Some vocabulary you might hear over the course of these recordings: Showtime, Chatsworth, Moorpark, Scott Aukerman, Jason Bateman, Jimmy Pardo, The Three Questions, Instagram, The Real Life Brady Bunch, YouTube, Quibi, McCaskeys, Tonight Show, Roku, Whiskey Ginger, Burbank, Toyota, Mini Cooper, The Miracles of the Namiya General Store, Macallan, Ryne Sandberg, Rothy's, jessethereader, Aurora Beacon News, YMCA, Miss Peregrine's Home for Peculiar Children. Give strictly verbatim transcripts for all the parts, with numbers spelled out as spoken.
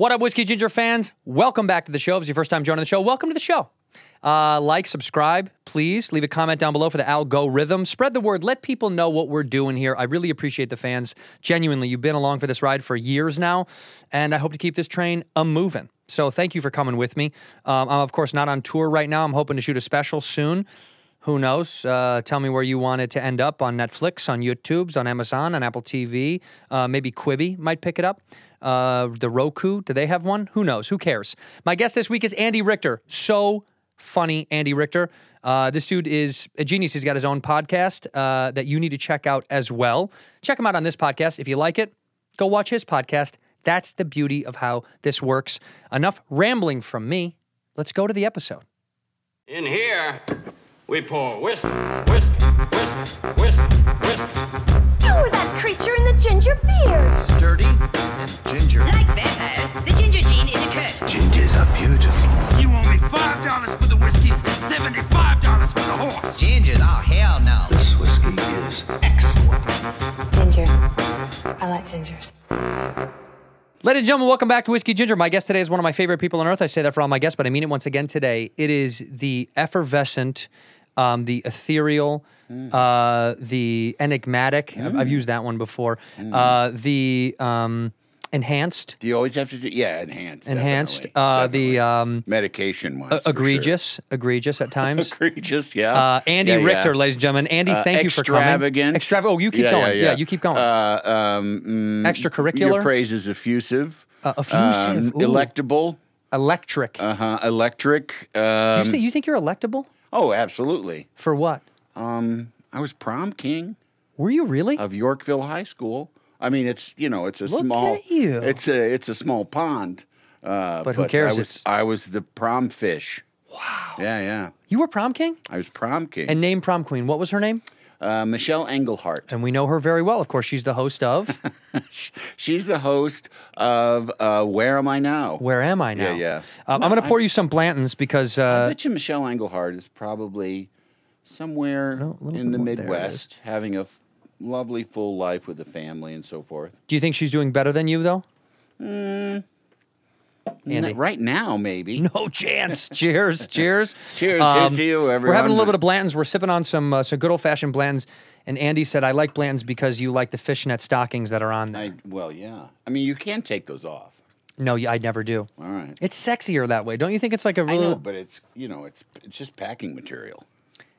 What up, Whiskey Ginger fans? Welcome back to the show. If it's your first time joining the show, welcome to the show. Uh, like, subscribe, please. Leave a comment down below for the algorithm. Spread the word. Let people know what we're doing here. I really appreciate the fans. Genuinely, you've been along for this ride for years now, and I hope to keep this train a-moving. So thank you for coming with me. Um, I'm, of course, not on tour right now. I'm hoping to shoot a special soon. Who knows? Uh, tell me where you want it to end up on Netflix, on YouTube, on Amazon, on Apple T V. Uh, maybe Quibi might pick it up. Uh, the Roku, do they have one? Who knows? Who cares? My guest this week is Andy Richter. So funny, Andy Richter. Uh, this dude is a genius. He's got his own podcast uh, that you need to check out as well. Check him out on this podcast. If you like it, go watch his podcast. That's the beauty of how this works. Enough rambling from me. Let's go to the episode. In here, we pour whisk, whisk, whisk, whisk, whisk. You were that creature in the ginger beard. Sturdy and ginger. Like vampires, the ginger gene is a curse. Gingers are beautiful. You owe me five dollars for the whiskey and seventy-five dollars for the horse. Gingers, oh hell no. This whiskey is excellent. Ginger. I like gingers. Ladies and gentlemen, welcome back to Whiskey Ginger. My guest today is one of my favorite people on earth. I say that for all my guests, but I mean it once again today. It is the effervescent... Um, the ethereal, mm. uh, the enigmatic. Mm. I've, I've used that one before. Mm. Uh, the um, enhanced. Do you always have to do? Yeah, enhanced. Enhanced. Definitely, uh, definitely. The um, medication one. Uh, egregious. Sure. Egregious at times. egregious. Yeah. Uh, Andy yeah, Richter, yeah. ladies and gentlemen. Andy, uh, thank you for coming. Extravagant. Extravagant. Oh, you keep yeah, going. Yeah, yeah. yeah, you keep going. Uh, um, mm, Extracurricular. Your praise is effusive. Uh, effusive. Um, electable. Electric. Uh huh. Electric. Um, you, say, you think you're electable? Oh, absolutely. For what? Um, I was prom king. Were you really? Of Yorkville High School. I mean, it's, you know, it's a Look small, at you. it's a, it's a small pond. Uh, but, but who cares? I was, it's... I was the prom fish. Wow. Yeah, yeah. You were prom king? I was prom king. And named prom queen. What was her name? Uh, Michelle Englehart. And we know her very well. Of course, she's the host of? She's the host of uh, Where Am I Now? Where Am I Now? Yeah, yeah. Um, no, I'm going to pour you some Blantons because... Uh, I bet you Michelle Englehart is probably somewhere no, in the Midwest having a lovely full life with the family and so forth. Do you think she's doing better than you, though? Mm. Andy. Right now, maybe. No chance. Cheers. Cheers. Cheers. Um, cheers to you, everyone. We're having a little bit of Blantons. We're sipping on some uh, some good old-fashioned Blantons. And Andy said, I like Blantons because you like the fishnet stockings that are on there. I, well, yeah. I mean, you can take those off. No, I never do. All right. It's sexier that way. Don't you think it's like a real... I know, but it's, you know, it's, it's just packing material.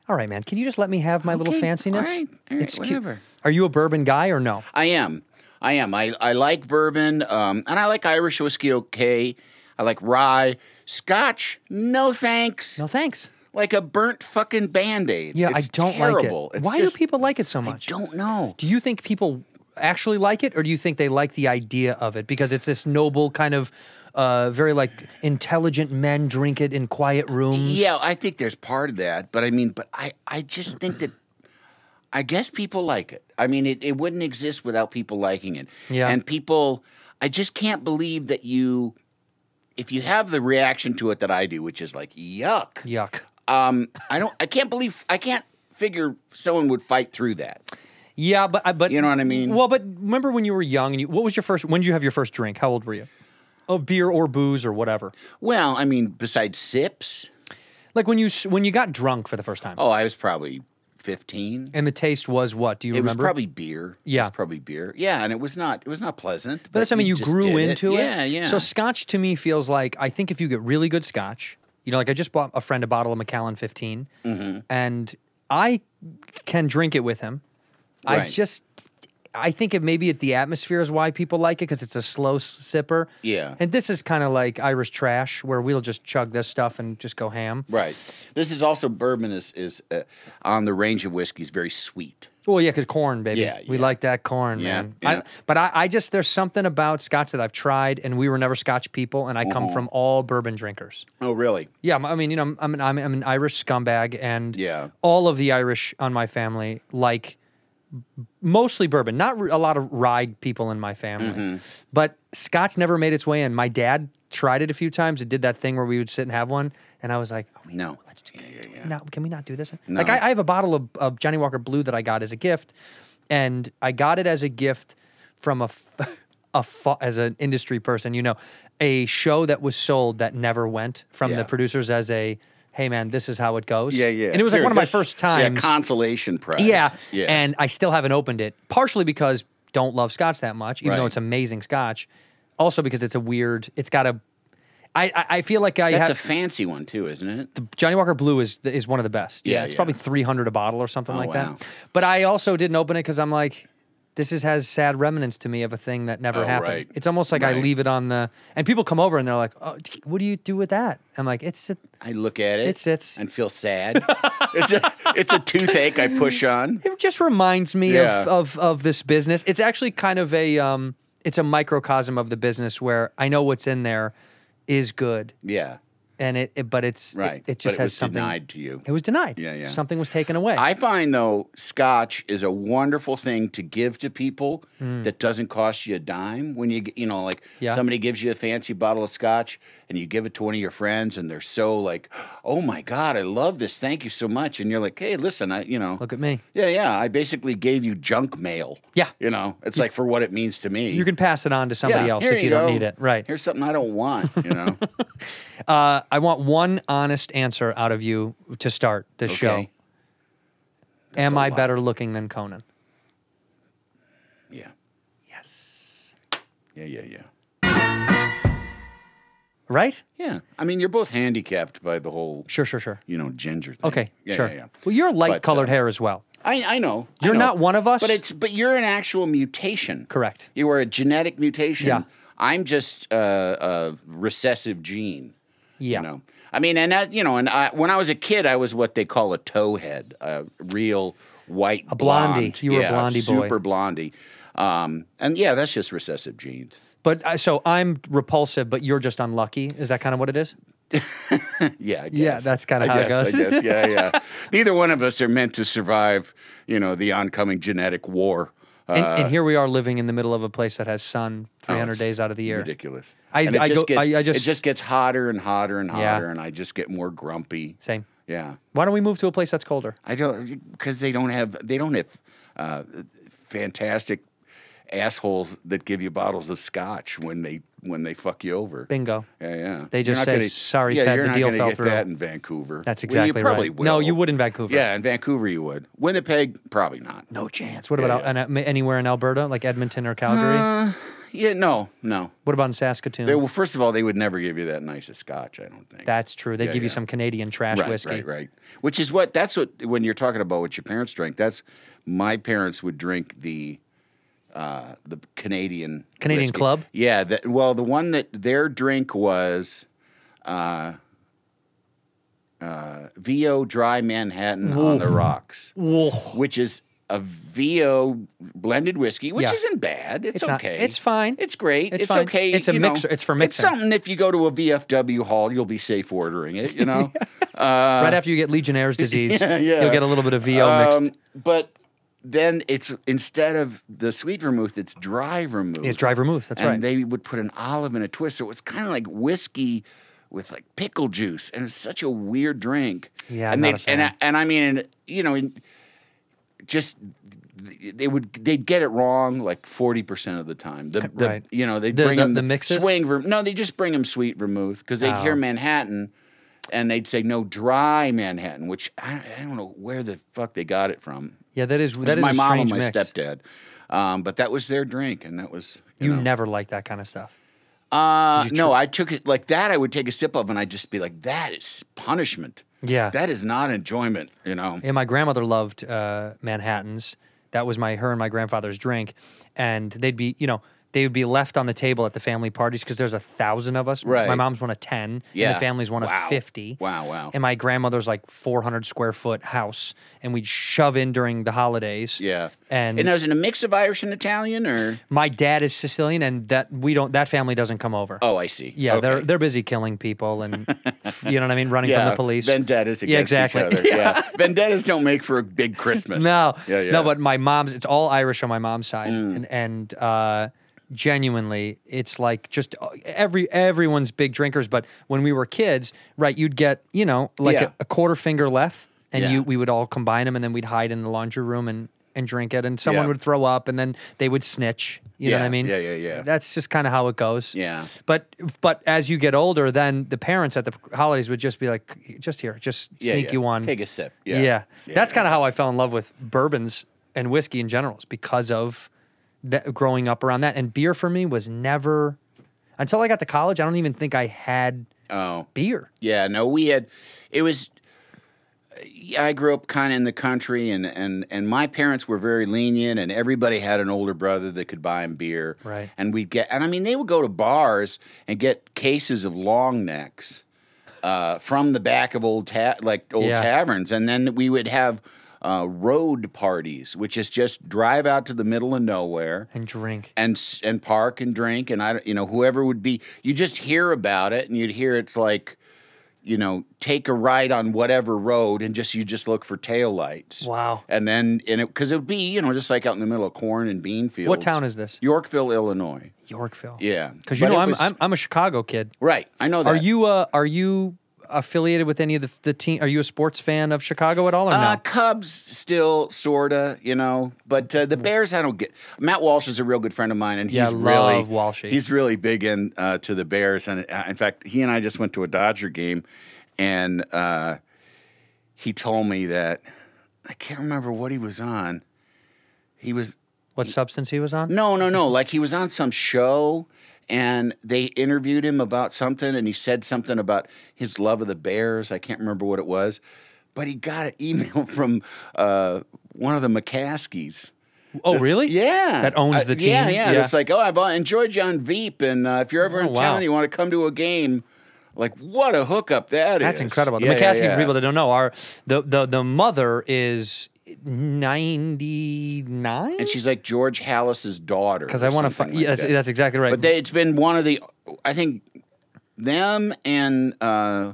All right, man. Can you just let me have my okay. little fanciness? All right. All right. It's whatever. Cute. Are you a bourbon guy or no? I am. I am. I, I like bourbon, um, and I like Irish whiskey okay. I like rye. Scotch, no thanks. No thanks. Like a burnt fucking Band-Aid. Yeah, it's I don't terrible. like it. It's Why just, do people like it so much? I don't know. Do you think people actually like it, or do you think they like the idea of it? Because it's this noble kind of uh, very, like, intelligent men drink it in quiet rooms. Yeah, I think there's part of that, but I mean, but I, I just think that I guess people like it. I mean, it, it wouldn't exist without people liking it. Yeah. And people, I just can't believe that you, if you have the reaction to it that I do, which is like, yuck. Yuck. Um, I don't, I can't believe, I can't figure someone would fight through that. Yeah, but, but. You know what I mean? Well, but remember when you were young and you, what was your first, when did you have your first drink? How old were you? Of beer or booze or whatever? Well, I mean, besides sips. Like when you, when you got drunk for the first time. Oh, I was probably... fifteen. And the taste was what? Do you it remember? It was probably beer. Yeah. It was probably beer. Yeah, and it was not, it was not pleasant. But, but that's, I mean, you grew into it. it. Yeah, yeah. So scotch to me feels like, I think if you get really good scotch, you know, like I just bought a friend a bottle of Macallan fifteen, mm-hmm. and I can drink it with him. Right. I just, I think it maybe at the atmosphere is why people like it, because it's a slow sipper. Yeah. And this is kind of like Irish trash, where we'll just chug this stuff and just go ham. Right. This is also, bourbon is, is uh, on the range of whiskeys, very sweet. Well, yeah, because corn, baby. Yeah, yeah. We like that corn, yeah, man. Yeah. I, but I, I just, there's something about Scotch that I've tried, and we were never Scotch people, and I come mm-hmm. from all bourbon drinkers. Oh, really? Yeah, I mean, you know, I'm an, I'm an Irish scumbag, and yeah. all of the Irish on my family like... mostly bourbon, not a lot of rye people in my family, mm-hmm. but Scotch never made its way in. My dad tried it a few times. It did that thing where we would sit and have one, and I was like, oh, wait, no, let's do, yeah, yeah, yeah. No, can we not do this? No. Like I, I have a bottle of, of Johnny Walker Blue that I got as a gift, and I got it as a gift from a, f a fu as an industry person, you know, a show that was sold that never went from yeah. the producers as a, hey man, this is how it goes. Yeah, yeah. And it was like Here, one of this, my first times. Yeah, consolation prize. Yeah, yeah. And I still haven't opened it, partially because don't love scotch that much, even right. though it's amazing scotch. Also because it's a weird, it's got a, I, I feel like I That's have... That's a fancy one, too, isn't it? The Johnny Walker Blue is is one of the best. Yeah, yeah it's yeah. probably three hundred dollars a bottle or something oh, like wow. that. But I also didn't open it because I'm like, this is, has sad remnants to me of a thing that never oh, happened. Right. It's almost like right. I leave it on the... And people come over and they're like, oh, what do you do with that? I'm like, it's... A, I look at it. It sits. And feel sad. it's, a, it's a toothache I push on. It just reminds me yeah. of, of, of this business. It's actually kind of a... Um, it's a microcosm of the business where I know what's in there is good. Yeah. And it, it but it's right. it, it just but it has was something denied to you. It was denied. Yeah, yeah. Something was taken away. I find though scotch is a wonderful thing to give to people mm. that doesn't cost you a dime. When you you know, like yeah. somebody gives you a fancy bottle of scotch and you give it to one of your friends and they're so like, oh my God, I love this. Thank you so much. And you're like, hey, listen, I you know look at me. Yeah, yeah. I basically gave you junk mail. Yeah. You know, it's you, like for what it means to me. You can pass it on to somebody yeah, else if you, you don't go. need it. Right. Here's something I don't want, you know. uh I want one honest answer out of you to start this okay. show. That's Am I lot. better looking than Conan? Yeah. Yes. Yeah, yeah, yeah. Right? Yeah. I mean, you're both handicapped by the whole... Sure, sure, sure. You know, ginger thing. Okay, yeah, sure. Yeah, yeah. Well, you're light-colored uh, hair as well. I, I know. You're I know. not one of us? But it's but you're an actual mutation. Correct. You are a genetic mutation. Yeah. I'm just uh, a recessive gene. Yeah. You know? I mean, and that, you know, and I, when I was a kid, I was what they call a towhead, a real white a blondie. Blonde. You were yeah, a blondie super boy. Super blondie. Um, and yeah, that's just recessive genes. But uh, so I'm repulsive, but you're just unlucky. Is that kind of what it is? yeah, I guess. Yeah, that's kind of how guess, it goes. I guess. Yeah, yeah. Neither one of us are meant to survive, you know, the oncoming genetic war. And, uh, and here we are living in the middle of a place that has sun three hundred oh, days out of the year. Ridiculous. I, it, I, just go, gets, I, I just, it just gets hotter and hotter and hotter, yeah. and I just get more grumpy. Same. Yeah. Why don't we move to a place that's colder? I don't because they don't have they don't have uh, fantastic assholes that give you bottles of scotch when they when they fuck you over. Bingo. Yeah, yeah. They just say gonna, sorry, yeah, Ted. You're the not deal fell get through. That in Vancouver. That's exactly well, you probably right. Will. No, you would in Vancouver. Yeah, in Vancouver you would. Winnipeg, probably not. No chance. What yeah, about yeah. An, anywhere in Alberta, like Edmonton or Calgary? Uh, yeah, no, no. What about in Saskatoon? They, well, first of all, they would never give you that nice of scotch. I don't think that's true. They would yeah, give yeah. you some Canadian trash right, whiskey, right, right. Which is what that's what when you're talking about what your parents drank. That's my parents would drink the. Uh, the Canadian Canadian whiskey. Club? Yeah. The, well, the one that their drink was uh, uh, V O Dry Manhattan Ooh. on the Rocks, Ooh. which is a V O blended whiskey, which yeah. isn't bad. It's, it's okay. Not, it's fine. It's great. It's, it's fine. okay. It's a mixer. Know, it's for mixing. It's something if you go to a V F W hall, you'll be safe ordering it, you know? yeah. uh, right after you get Legionnaire's disease, yeah, yeah. you'll get a little bit of V O um, mixed. But... Then it's instead of the sweet vermouth, it's dry vermouth. It's dry vermouth, that's and right. And they would put an olive and a twist. So it was kind of like whiskey with like pickle juice. And it's such a weird drink. Yeah. And, and, I, and I mean, you know, just they would, they'd get it wrong like forty percent of the time. The, the, right. You know, they'd the, bring the, them the mixes. Swing vermouth. No, they just bring them sweet vermouth because they'd oh. hear Manhattan. And they'd say, no, dry Manhattan, which I, I don't know where the fuck they got it from. Yeah, that is, that is a strange mix. My mom and my stepdad. Um, but that was their drink, and that was... You, you know. never liked that kind of stuff? Uh, no, I took it like that. I would take a sip of, and I'd just be like, that is punishment. Yeah. That is not enjoyment, you know? Yeah, my grandmother loved uh, Manhattans. That was my her and my grandfather's drink. And they'd be, you know... They would be left on the table at the family parties because there's a thousand of us. Right. My mom's one of ten, yeah. and the family's one wow. of fifty. Wow, wow. And my grandmother's like four hundred square foot house, and we'd shove in during the holidays. Yeah. And, and was it a mix of Irish and Italian, or my dad is Sicilian, and that we don't that family doesn't come over. Oh, I see. Yeah, okay. they're they're busy killing people, and you know what I mean, running yeah, from the police. Vendettas against yeah, exactly. each other. yeah. yeah, vendettas don't make for a big Christmas. No, yeah, yeah. no. But my mom's it's all Irish on my mom's side, mm. and and. Uh, Genuinely, it's like just every everyone's big drinkers. But when we were kids, right, you'd get, you know, like yeah. a, a quarter finger left, and yeah. you we would all combine them, and then we'd hide in the laundry room and and drink it, and someone yeah. would throw up, and then they would snitch. You yeah, know what I mean? Yeah, yeah, yeah. That's just kind of how it goes. Yeah. But but as you get older, then the parents at the holidays would just be like, just here, just yeah, sneak yeah. you one. Take a sip. Yeah. yeah. yeah That's yeah. kind of how I fell in love with bourbons and whiskey in general, because of that, growing up around that. And beer for me was never, until I got to college, I don't even think I had oh. beer. Yeah, no, we had, it was... I grew up kind of in the country, and, and, and my parents were very lenient, and everybody had an older brother that could buy him beer. Right. And we'd get, and I mean, they would go to bars and get cases of long necks uh, from the back of old, ta like old yeah. taverns. And then we would have uh, road parties, which is just drive out to the middle of nowhere. And drink. And, and park and drink. And I, you know, whoever would be, you just hear about it, and you'd hear it's like, you know, take a ride on whatever road, and just, you just look for taillights. Wow. And then, and it, cause it would be, you know, just like out in the middle of corn and bean fields. What town is this? Yorkville, Illinois. Yorkville. Yeah. Cause you but know, I'm, was, I'm, I'm a Chicago kid. Right. I know that. Are you, uh, are you affiliated with any of the, the team? Are you a sports fan of Chicago at all? Or uh, no? Cubs still sorta, you know, but uh, the Bears, I don't get. Matt Walsh is a real good friend of mine, and he's yeah, love really, Walshy. He's really big in uh, to the Bears, and uh, in fact, he and I just went to a Dodger game, and uh, he told me that I can't remember what he was on. He was what he, substance he was on? No, no, no. Like he was on some show. And they interviewed him about something, and he said something about his love of the Bears. I can't remember what it was, but he got an email from uh, one of the McCaskeys. Oh, that's, really? Yeah. That owns the team? Uh, yeah, yeah, yeah. It's like, oh, I've enjoyed you on Veep, and uh, if you're ever oh, in wow. town and you want to come to a game, like, what a hookup that That's is. That's incredible. The yeah, McCaskeys, yeah, yeah. for people that don't know, are the, the, the mother is... ninety-nine, and she's like George Halas's daughter. Because I want to find. Yeah, that's, that's exactly right. But they, it's been one of the. I think them and uh,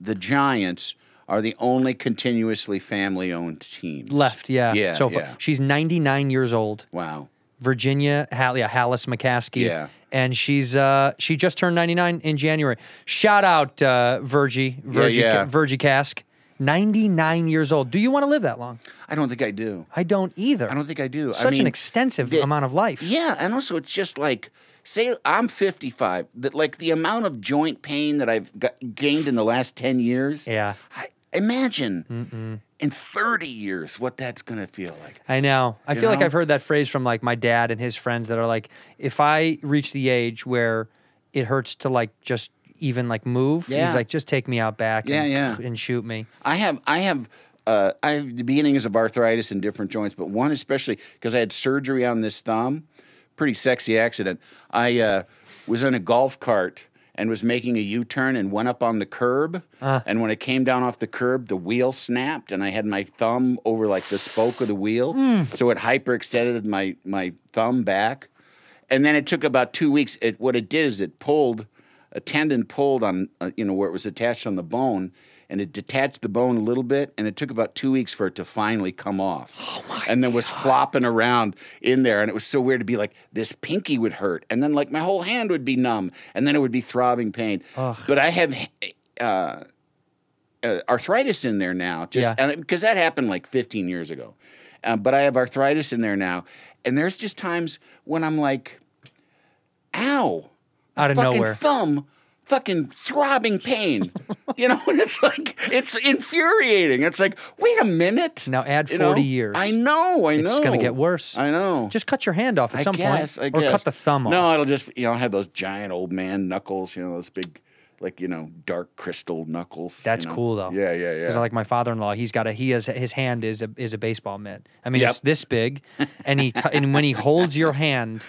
the Giants are the only continuously family-owned teams left. Yeah, yeah. So far, yeah. she's ninety-nine years old. Wow. Virginia Halas McCaskey. Yeah. And she's uh she just turned ninety-nine in January. Shout out uh, Virgie, Virgie, yeah, yeah. Virgie Cask. ninety-nine years old. Do you want to live that long? I don't think I do. I don't either. I don't think I do. Such I mean, an extensive the, amount of life. Yeah, and also it's just like, say I'm fifty-five, that like the amount of joint pain that I've got, gained in the last ten years. Yeah. I, imagine Mm-mm. in thirty years what that's going to feel like. I know. I you feel know? like I've heard that phrase from like my dad and his friends that are like, if I reach the age where it hurts to like just even like move, yeah. he's like, just take me out back yeah, and, yeah. and shoot me. I have, I have, uh, I have the beginnings of arthritis in different joints, but one especially because I had surgery on this thumb, pretty sexy accident. I uh, was in a golf cart and was making a U-turn and went up on the curb. Uh. And when I came down off the curb, the wheel snapped and I had my thumb over like the spoke of the wheel. Mm. So it hyperextended my, my thumb back. And then it took about two weeks. It, what it did is it pulled a tendon pulled on, uh, you know, where it was attached on the bone, and it detached the bone a little bit, and it took about two weeks for it to finally come off. Oh, my And then God. was flopping around in there, and it was so weird to be like, this pinky would hurt, and then, like, my whole hand would be numb, and then it would be throbbing pain. Ugh. But I have uh, uh, arthritis in there now, just because yeah. that happened, like, fifteen years ago. Uh, but I have arthritis in there now, and there's just times when I'm like, ow. Out of fucking nowhere. Thumb, fucking throbbing pain. You know, and it's like, it's infuriating. It's like, wait a minute. Now add forty you know? years. I know, I know. It's going to get worse. I know. Just cut your hand off at I some guess, point. I or guess. cut the thumb off. No, it'll just, you know, have those giant old man knuckles, you know, those big, like, you know, dark crystal knuckles. That's you know? cool, though. Yeah, yeah, yeah. Because like my father-in-law, he's got a, he has, his hand is a, is a baseball mitt. I mean, yep. it's this big. And he, t and when he holds your hand,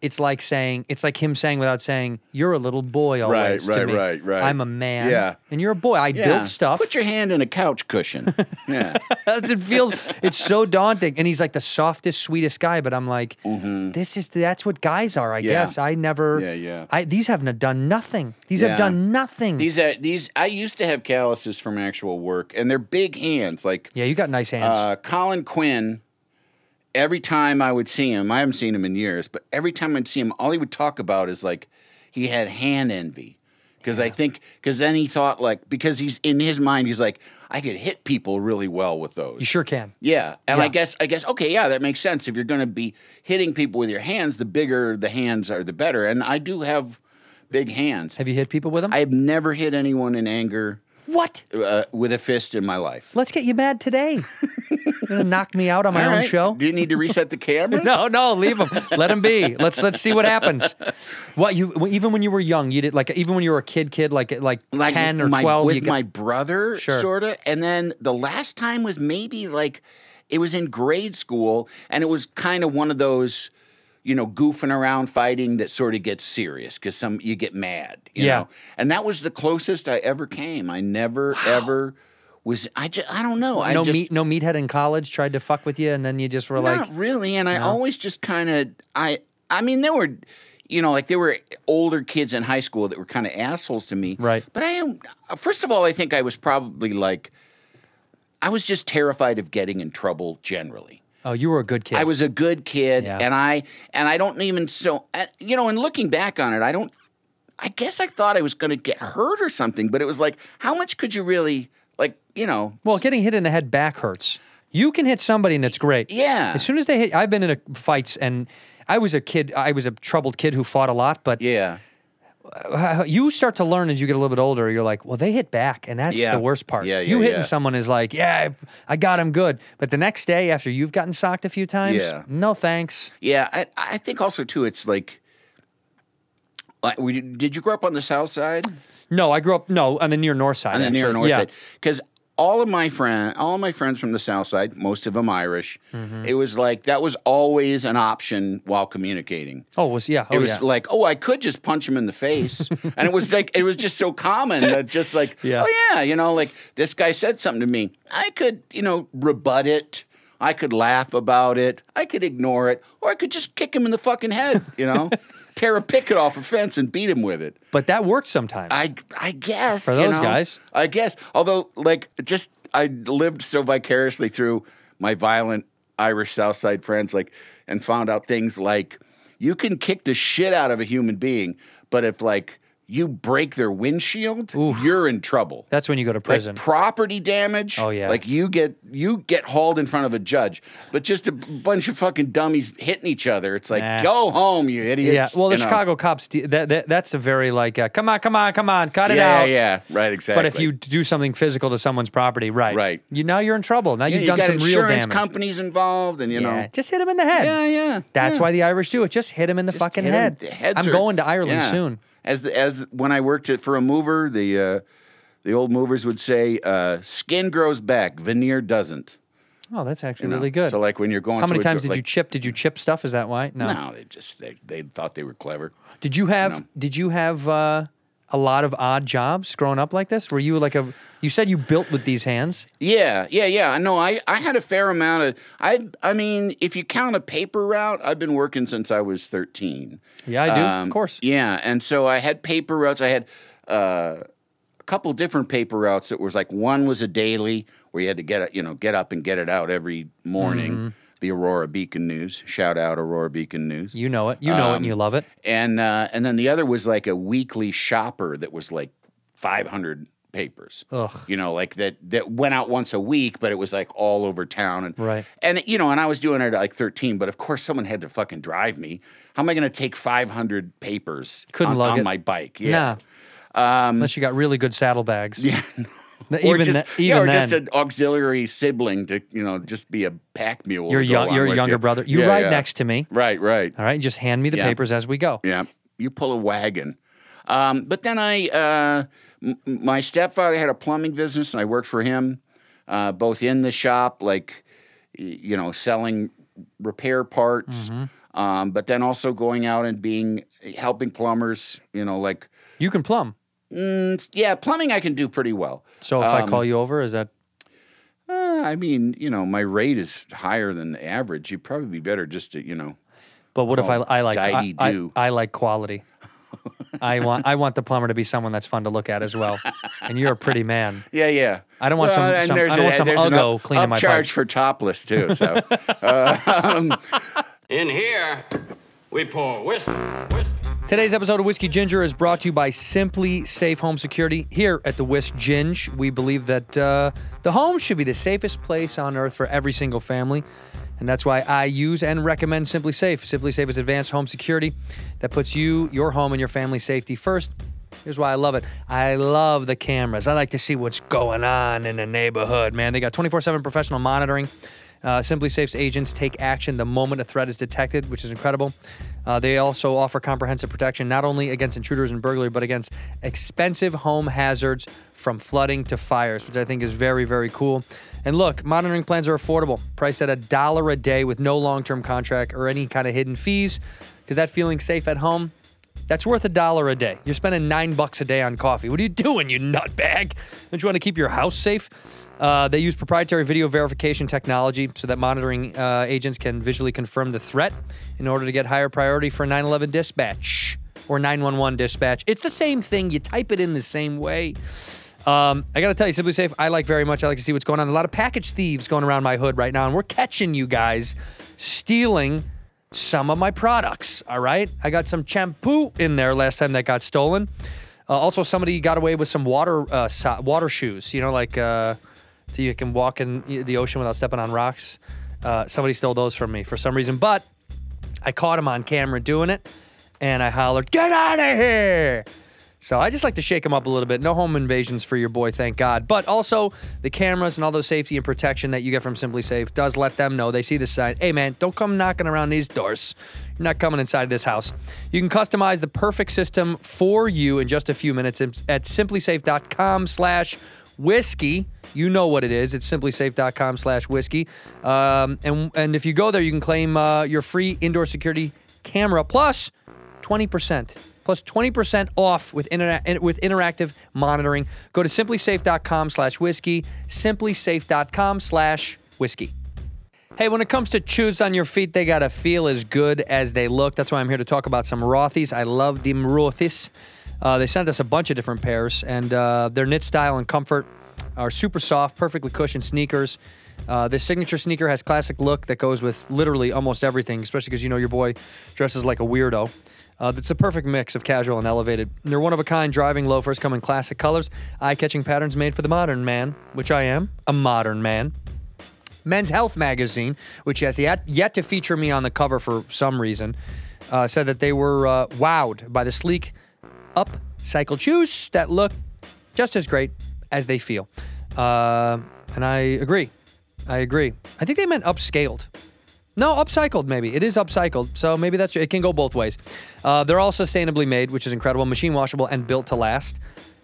it's like saying, it's like him saying without saying, you're a little boy always right, to right, me. Right, right, right. I'm a man. Yeah. And you're a boy. I yeah. built stuff. Put your hand in a couch cushion. Yeah. It feels, it's so daunting. And he's like the softest, sweetest guy. But I'm like, mm-hmm. this is, that's what guys are, I yeah. guess. I never, yeah, yeah. I, these haven't done nothing. These yeah. have done nothing. These are, these, I used to have calluses from actual work. And they're big hands. Like, yeah, you got nice hands. Uh, Colin Quinn. Every time I would see him, I haven't seen him in years, but every time I'd see him, all he would talk about is like he had hand envy. Because yeah. I think, because then he thought like, because he's in his mind, he's like, I could hit people really well with those. You sure can. Yeah. And yeah. I guess, I guess, okay, yeah, that makes sense. If you're going to be hitting people with your hands, the bigger the hands are, the better. And I do have big hands. Have you hit people with them? I've never hit anyone in anger. What? Uh, with a fist in my life. Let's get you mad today. You're going to knock me out on my All own right. show? Do you need to reset the cameras? No, no, leave them. Let them be. Let's let's see what happens. What you even when you were young, you did like even when you were a kid kid like like, like ten or my, twelve with you got, my brother sure. sort of. And then the last time was maybe like it was in grade school, and it was kind of one of those, you know, goofing around fighting that sort of gets serious because some you get mad, you yeah. know. And that was the closest I ever came. I never wow. ever was. I just I don't know. I no just, meat, no meathead in college tried to fuck with you, and then you just were not like, really. And no. I always just kind of I I mean there were, you know, like there were older kids in high school that were kind of assholes to me, right? But I am first of all, I think I was probably like, I was just terrified of getting in trouble generally. Oh, you were a good kid. I was a good kid, yeah. and I and I don't even so you know. And looking back on it, I don't. I guess I thought I was going to get hurt or something, but it was like, how much could you really like? You know, well, getting hit in the head back hurts. You can hit somebody, and it's great. Yeah. As soon as they hit, I've been in a, fights, and I was a kid. I was a troubled kid who fought a lot, but yeah. You start to learn as you get a little bit older. You're like, well, they hit back, and that's yeah. the worst part. Yeah, yeah, you hitting yeah. someone is like, yeah, I got him good. But the next day after you've gotten socked a few times, yeah. no thanks. Yeah, I, I think also, too, it's like, like we, did you grow up on the south side? No, I grew up, no, on the near north side. On the actually. near north yeah. side. Because all of my friend, all my friends from the south side, most of them Irish, mm-hmm. it was like, that was always an option while communicating. Oh, it was, yeah. Oh, it was yeah. like, oh, I could just punch him in the face. And it was like, it was just so common that just like, yeah. oh yeah, you know, like this guy said something to me. I could, you know, rebut it. I could laugh about it. I could ignore it. Or I could just kick him in the fucking head, you know? Tear a picket off a fence and beat him with it. But that worked sometimes. I I guess. For those you know, guys. I guess. Although, like, just I lived so vicariously through my violent Irish Southside friends, like, and found out things like, you can kick the shit out of a human being, but if, like, you break their windshield, ooh, you're in trouble. That's when you go to prison. Like property damage. Oh, yeah. Like you get you get hauled in front of a judge. But just a bunch of fucking dummies hitting each other. It's like, nah. Go home, you idiots. Yeah, well, the you Chicago know. cops, that, that, that's a very like, uh, come on, come on, come on, cut yeah, it out. Yeah, yeah, right, exactly. But if you do something physical to someone's property, right. Right. You, now you're in trouble. Now yeah, you've you done some real damage. You got insurance companies involved and, you yeah, know. Just hit them in the head. Yeah, yeah. That's yeah. why the Irish do it. Just hit them in the just fucking head. I'm are, going to Ireland yeah. soon. As the, as when I worked at, for a mover, the uh, the old movers would say, uh, "Skin grows back, veneer doesn't." Oh, that's actually you really know? good. So, like when you're going, how many to times a, did like, you chip? Did you chip stuff? Is that why? No, no, they just they, they thought they were clever. Did you have you know? Did you have uh, a lot of odd jobs growing up like this? Were you like a you said you built with these hands? Yeah, yeah, yeah. I know. I I had a fair amount of I I mean, if you count a paper route, I've been working since I was thirteen. Yeah, I do. Um, of course. Yeah, and so I had paper routes. I had uh, a couple different paper routes that was like one was a daily where you had to get you know get up and get it out every morning. Mm-hmm. The Aurora Beacon News. Shout out Aurora Beacon News. You know it. You know um, it, and you love it. And uh, and then the other was like a weekly shopper that was like five hundred. papers, ugh. You know, like that that went out once a week, but it was like all over town, and right, and you know, and I was doing it at like thirteen, but of course someone had to fucking drive me. How am I going to take five hundred papers Couldn't on, lug on it. my bike? Yeah, nah. um, unless you got really good saddlebags. Yeah, or even just, even yeah, or just an auxiliary sibling to you know just be a pack mule. Your young, your younger you. brother, you yeah, ride yeah. next to me. Right, right. All right, just hand me the yeah. papers as we go. Yeah, you pull a wagon. Um, but then I. Uh, My stepfather had a plumbing business, and I worked for him, uh, both in the shop, like, you know, selling repair parts, mm-hmm. um, but then also going out and being, helping plumbers, you know, like. You can plumb. Mm, yeah, plumbing I can do pretty well. So if um, I call you over, is that? Uh, I mean, you know, my rate is higher than the average. You'd probably be better just to, you know. But what if I, I like, I, I, I like quality. I want I want the plumber to be someone that's fun to look at as well, and you're a pretty man. Yeah, yeah. I don't want well, some, some I don't a, want some uggo up, cleaning up my charge for topless too. So uh, um. in here we pour whiskey, whiskey, Today's episode of Whiskey Ginger is brought to you by SimpliSafe Home Security. Here at the Whisk Ginge, we believe that uh, the home should be the safest place on earth for every single family. And that's why I use and recommend SimpliSafe. SimpliSafe is advanced home security that puts you, your home, and your family's safety first. Here's why I love it. I love the cameras. I like to see what's going on in the neighborhood, man. They got twenty-four seven professional monitoring. Uh, SimpliSafe's agents take action the moment a threat is detected, which is incredible. Uh, they also offer comprehensive protection, not only against intruders and burglary, but against expensive home hazards from flooding to fires, which I think is very, very cool. And look, monitoring plans are affordable, priced at a dollar a day with no long-term contract or any kind of hidden fees, because that feeling safe at home, that's worth a dollar a day. You're spending nine bucks a day on coffee. What are you doing, you nutbag? Don't you want to keep your house safe? Uh, they use proprietary video verification technology so that monitoring uh, agents can visually confirm the threat in order to get higher priority for nine eleven dispatch or nine one one dispatch. It's the same thing. You type it in the same way. Um, I got to tell you, SimpliSafe, I like very much. I like to see what's going on. A lot of package thieves going around my hood right now, and we're catching you guys stealing some of my products, all right? I got some shampoo in there last time that got stolen. Uh, also, somebody got away with some water uh, so water shoes, you know, like... Uh, so you can walk in the ocean without stepping on rocks. Uh, somebody stole those from me for some reason, but I caught him on camera doing it, and I hollered, "Get out of here!" So I just like to shake him up a little bit. No home invasions for your boy, thank God. But also, the cameras and all those safety and protection that you get from SimpliSafe does let them know. They see the sign. Hey, man, don't come knocking around these doors. You're not coming inside this house. You can customize the perfect system for you in just a few minutes at SimpliSafe.com slash whiskey. You know what it is. It's SimpliSafe.com slash whiskey. Um, and, and if you go there, you can claim uh, your free indoor security camera plus twenty percent. Plus twenty percent off with, intera with interactive monitoring. Go to SimpliSafe.com slash whiskey. SimpliSafe.com slash whiskey. Hey, when it comes to shoes on your feet, they got to feel as good as they look. That's why I'm here to talk about some Rothy's. I love them Rothy's. Uh, they sent us a bunch of different pairs, and uh, their knit style and comfort are super soft, perfectly cushioned sneakers. Uh, this signature sneaker has classic look that goes with literally almost everything, especially because you know your boy dresses like a weirdo. Uh, it's a perfect mix of casual and elevated. And they're one-of-a-kind driving loafers, come in classic colors, eye-catching patterns made for the modern man, which I am, a modern man. Men's Health magazine, which has yet, yet to feature me on the cover for some reason, uh, said that they were uh, wowed by the sleek, upcycled shoes that look just as great as they feel. Uh, and I agree. I agree. I think they meant upscaled. No, upcycled maybe. It is upcycled, so maybe that's... It can go both ways. Uh, they're all sustainably made, which is incredible, machine washable, and built to last.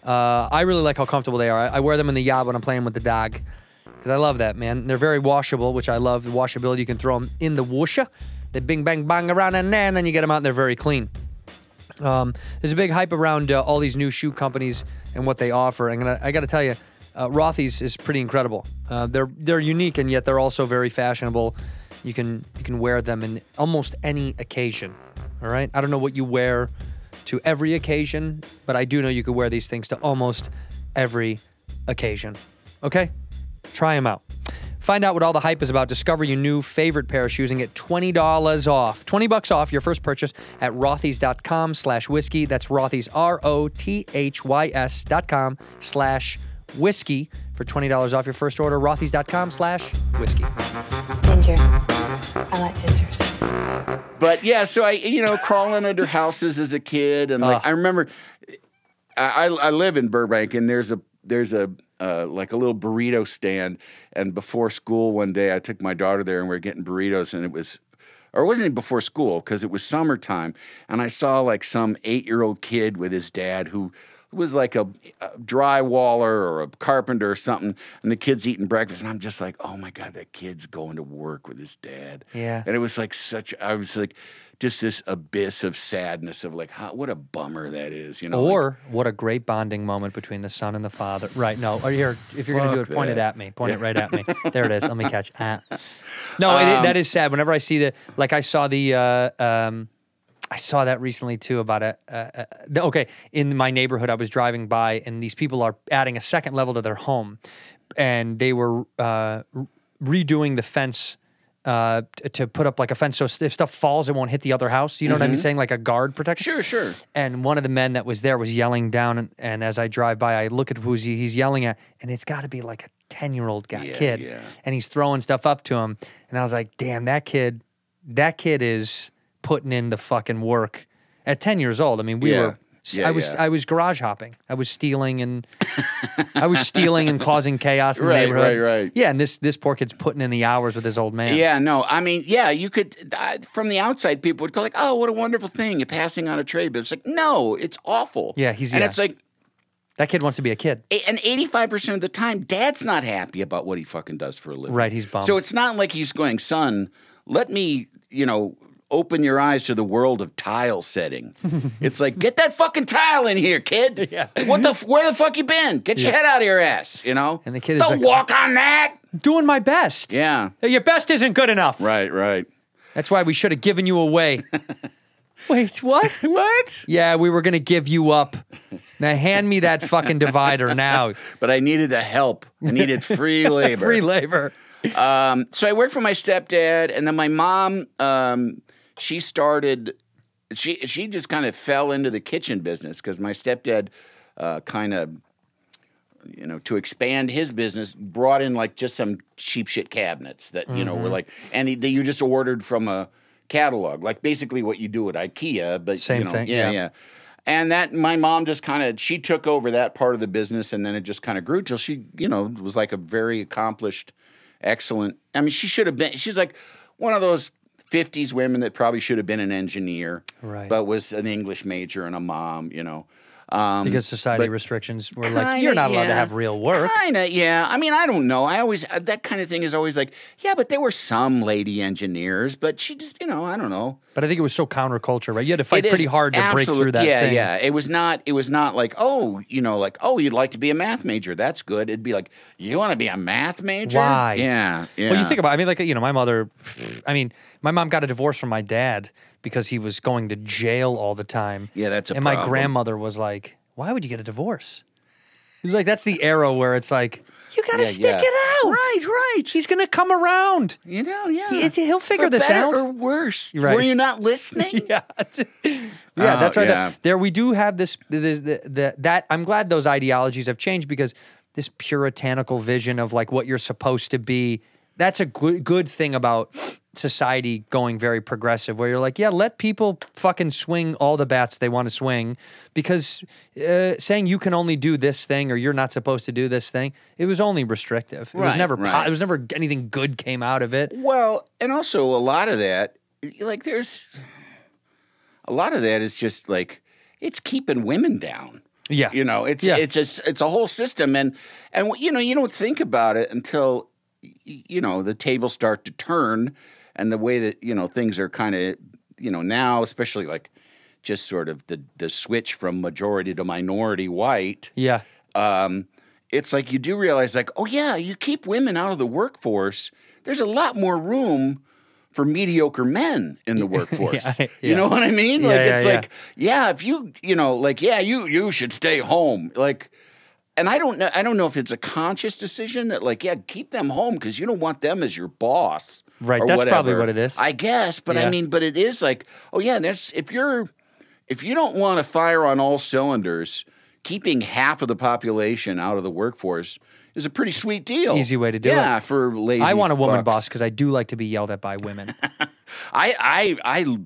Uh, I really like how comfortable they are. I, I wear them in the yard when I'm playing with the dog, because I love that, man. They're very washable, which I love. The washability, you can throw them in the washer. They bing, bang, bang around, and then, and then you get them out, and they're very clean. Um, there's a big hype around uh, all these new shoe companies and what they offer. And I, I got to tell you, uh, Rothy's is pretty incredible. Uh, they're they're unique, and yet they're also very fashionable. You can you can wear them in almost any occasion. All right, I don't know what you wear to every occasion, but I do know you can wear these things to almost every occasion. Okay, try them out. Find out what all the hype is about. Discover your new favorite pair of shoes and get twenty dollars off. twenty bucks off your first purchase at Rothys.com slash whiskey. That's Rothys, R O T H Y S dot com slash whiskey for twenty dollars off your first order. Rothys.com slash whiskey. Ginger. I like gingers. But yeah, so I, you know, crawling under houses as a kid. And like, uh. I remember, I, I live in Burbank, and there's a, there's a, Uh, like a little burrito stand, and before school one day I took my daughter there, and we were getting burritos, and it was, or it wasn't even before school because it was summertime, and I saw like some eight-year-old kid with his dad who was like a, a drywaller or a carpenter or something, and the kid's eating breakfast, and I'm just like, oh my God, that kid's going to work with his dad. Yeah. And it was like such, I was like, just this abyss of sadness of like, how, what a bummer that is, you know? Or like, what a great bonding moment between the son and the father. Right, no, or here, if you're going to do it, that. Point it at me. Point it right at me. There it is. Let me catch. Ah. No, um, it, that is sad. Whenever I see the, like I saw the, uh, um, I saw that recently too about a, a, a, okay, in my neighborhood I was driving by, and these people are adding a second level to their home, and they were uh, redoing the fence uh, to put up like a fence so if stuff falls, it won't hit the other house. You know mm-hmm. what I'm saying? Like a guard protection. Sure, sure. And one of the men that was there was yelling down, and, and as I drive by, I look at who he's yelling at, and it's got to be like a ten-year-old guy, yeah, kid, yeah. and he's throwing stuff up to him. And I was like, damn, that kid, that kid is putting in the fucking work at ten years old. I mean, we yeah. were... Yeah, I was yeah. I was garage hopping. I was stealing and I was stealing and causing chaos in the right, neighborhood. Right, right, right. Yeah, and this this poor kid's putting in the hours with his old man. Yeah, no, I mean, yeah, you could uh, from the outside, people would go like, "Oh, what a wonderful thing! You're passing on a trade." But it's like, no, it's awful. Yeah, he's and yeah. it's like that kid wants to be a kid. And eighty-five percent of the time, Dad's not happy about what he fucking does for a living. Right, he's bummed. So it's not like he's going, "Son, let me," you know. Open your eyes to the world of tile setting. It's like, get that fucking tile in here, kid. Yeah. What the? Where the fuck you been? Get yeah. your head out of your ass, you know? And the kid Don't is like, walk on that! Doing my best. Yeah. Your best isn't good enough. Right, right. That's why we should have given you away. Wait, what? What? Yeah, we were going to give you up. Now hand me that fucking divider now. But I needed the help. I needed free labor. Free labor. Um, so I worked for my stepdad, and then my mom... Um, She started, she she just kind of fell into the kitchen business because my stepdad uh, kind of, you know, to expand his business, brought in like just some cheap shit cabinets that, you mm-hmm. know, were like, and he, that you just ordered from a catalog. Like basically what you do at IKEA. But, Same you know, thing. Yeah, yeah, yeah. And that, my mom just kind of, she took over that part of the business and then it just kind of grew till she, you know, was like a very accomplished, excellent, I mean, she should have been, she's like one of those fifties women that probably should have been an engineer, right. but was an English major and a mom, you know. Um, because society restrictions were kinda, like, you're not allowed yeah. to have real work. Kind of, yeah. I mean, I don't know. I always, that kind of thing is always like, yeah, but there were some lady engineers, but she just, you know, I don't know. But I think it was so counterculture, right? You had to fight it pretty hard to break through that yeah, thing. Yeah, yeah. It was not, it was not like, oh, you know, like, oh, you'd like to be a math major. That's good. It'd be like, you want to be a math major? Why? Yeah, yeah. Well, you think about it. I mean, like, you know, my mother, I mean, my mom got a divorce from my dad because he was going to jail all the time. Yeah, that's a problem. And my grandmother was like, why would you get a divorce? It was like, that's the era where it's like, you got to yeah, stick yeah. it out. Right, right. He's going to come around. You know, yeah. He, he'll figure for this better out. Or worse. Right. Were you not listening? yeah. yeah, uh, that's right. Yeah. That, there we do have this, this the, the, that, I'm glad those ideologies have changed because this puritanical vision of like what you're supposed to be, that's a good, good thing about society going very progressive where you're like, yeah, let people fucking swing all the bats they want to swing because uh, saying you can only do this thing or you're not supposed to do this thing, it was only restrictive. It right, was never right. It was never anything good came out of it. Well, and also a lot of that, like there's, a lot of that is just like, it's keeping women down. Yeah. You know, it's, yeah. it's, a, it's a whole system and, and you know, you don't think about it until, you know, the tables start to turn and the way that, you know, things are kind of, you know, now, especially like just sort of the, the switch from majority to minority white. Yeah. Um, it's like you do realize like, oh, yeah, you keep women out of the workforce. There's a lot more room for mediocre men in the workforce. yeah, yeah. You know what I mean? Like, yeah, it's yeah, like, yeah. yeah, if you, you know, like, yeah, you, you should stay home. Like, and I don't know, I don't know if it's a conscious decision that like, yeah, keep them home because you don't want them as your boss. Right, that's whatever. Probably what it is. I guess, but yeah. I mean, but it is like, oh yeah, there's if you're if you don't want to fire on all cylinders, keeping half of the population out of the workforce is a pretty sweet deal. Easy way to do yeah, it. Yeah, for lazy I want a woman fucks. boss because I do like to be yelled at by women. I I I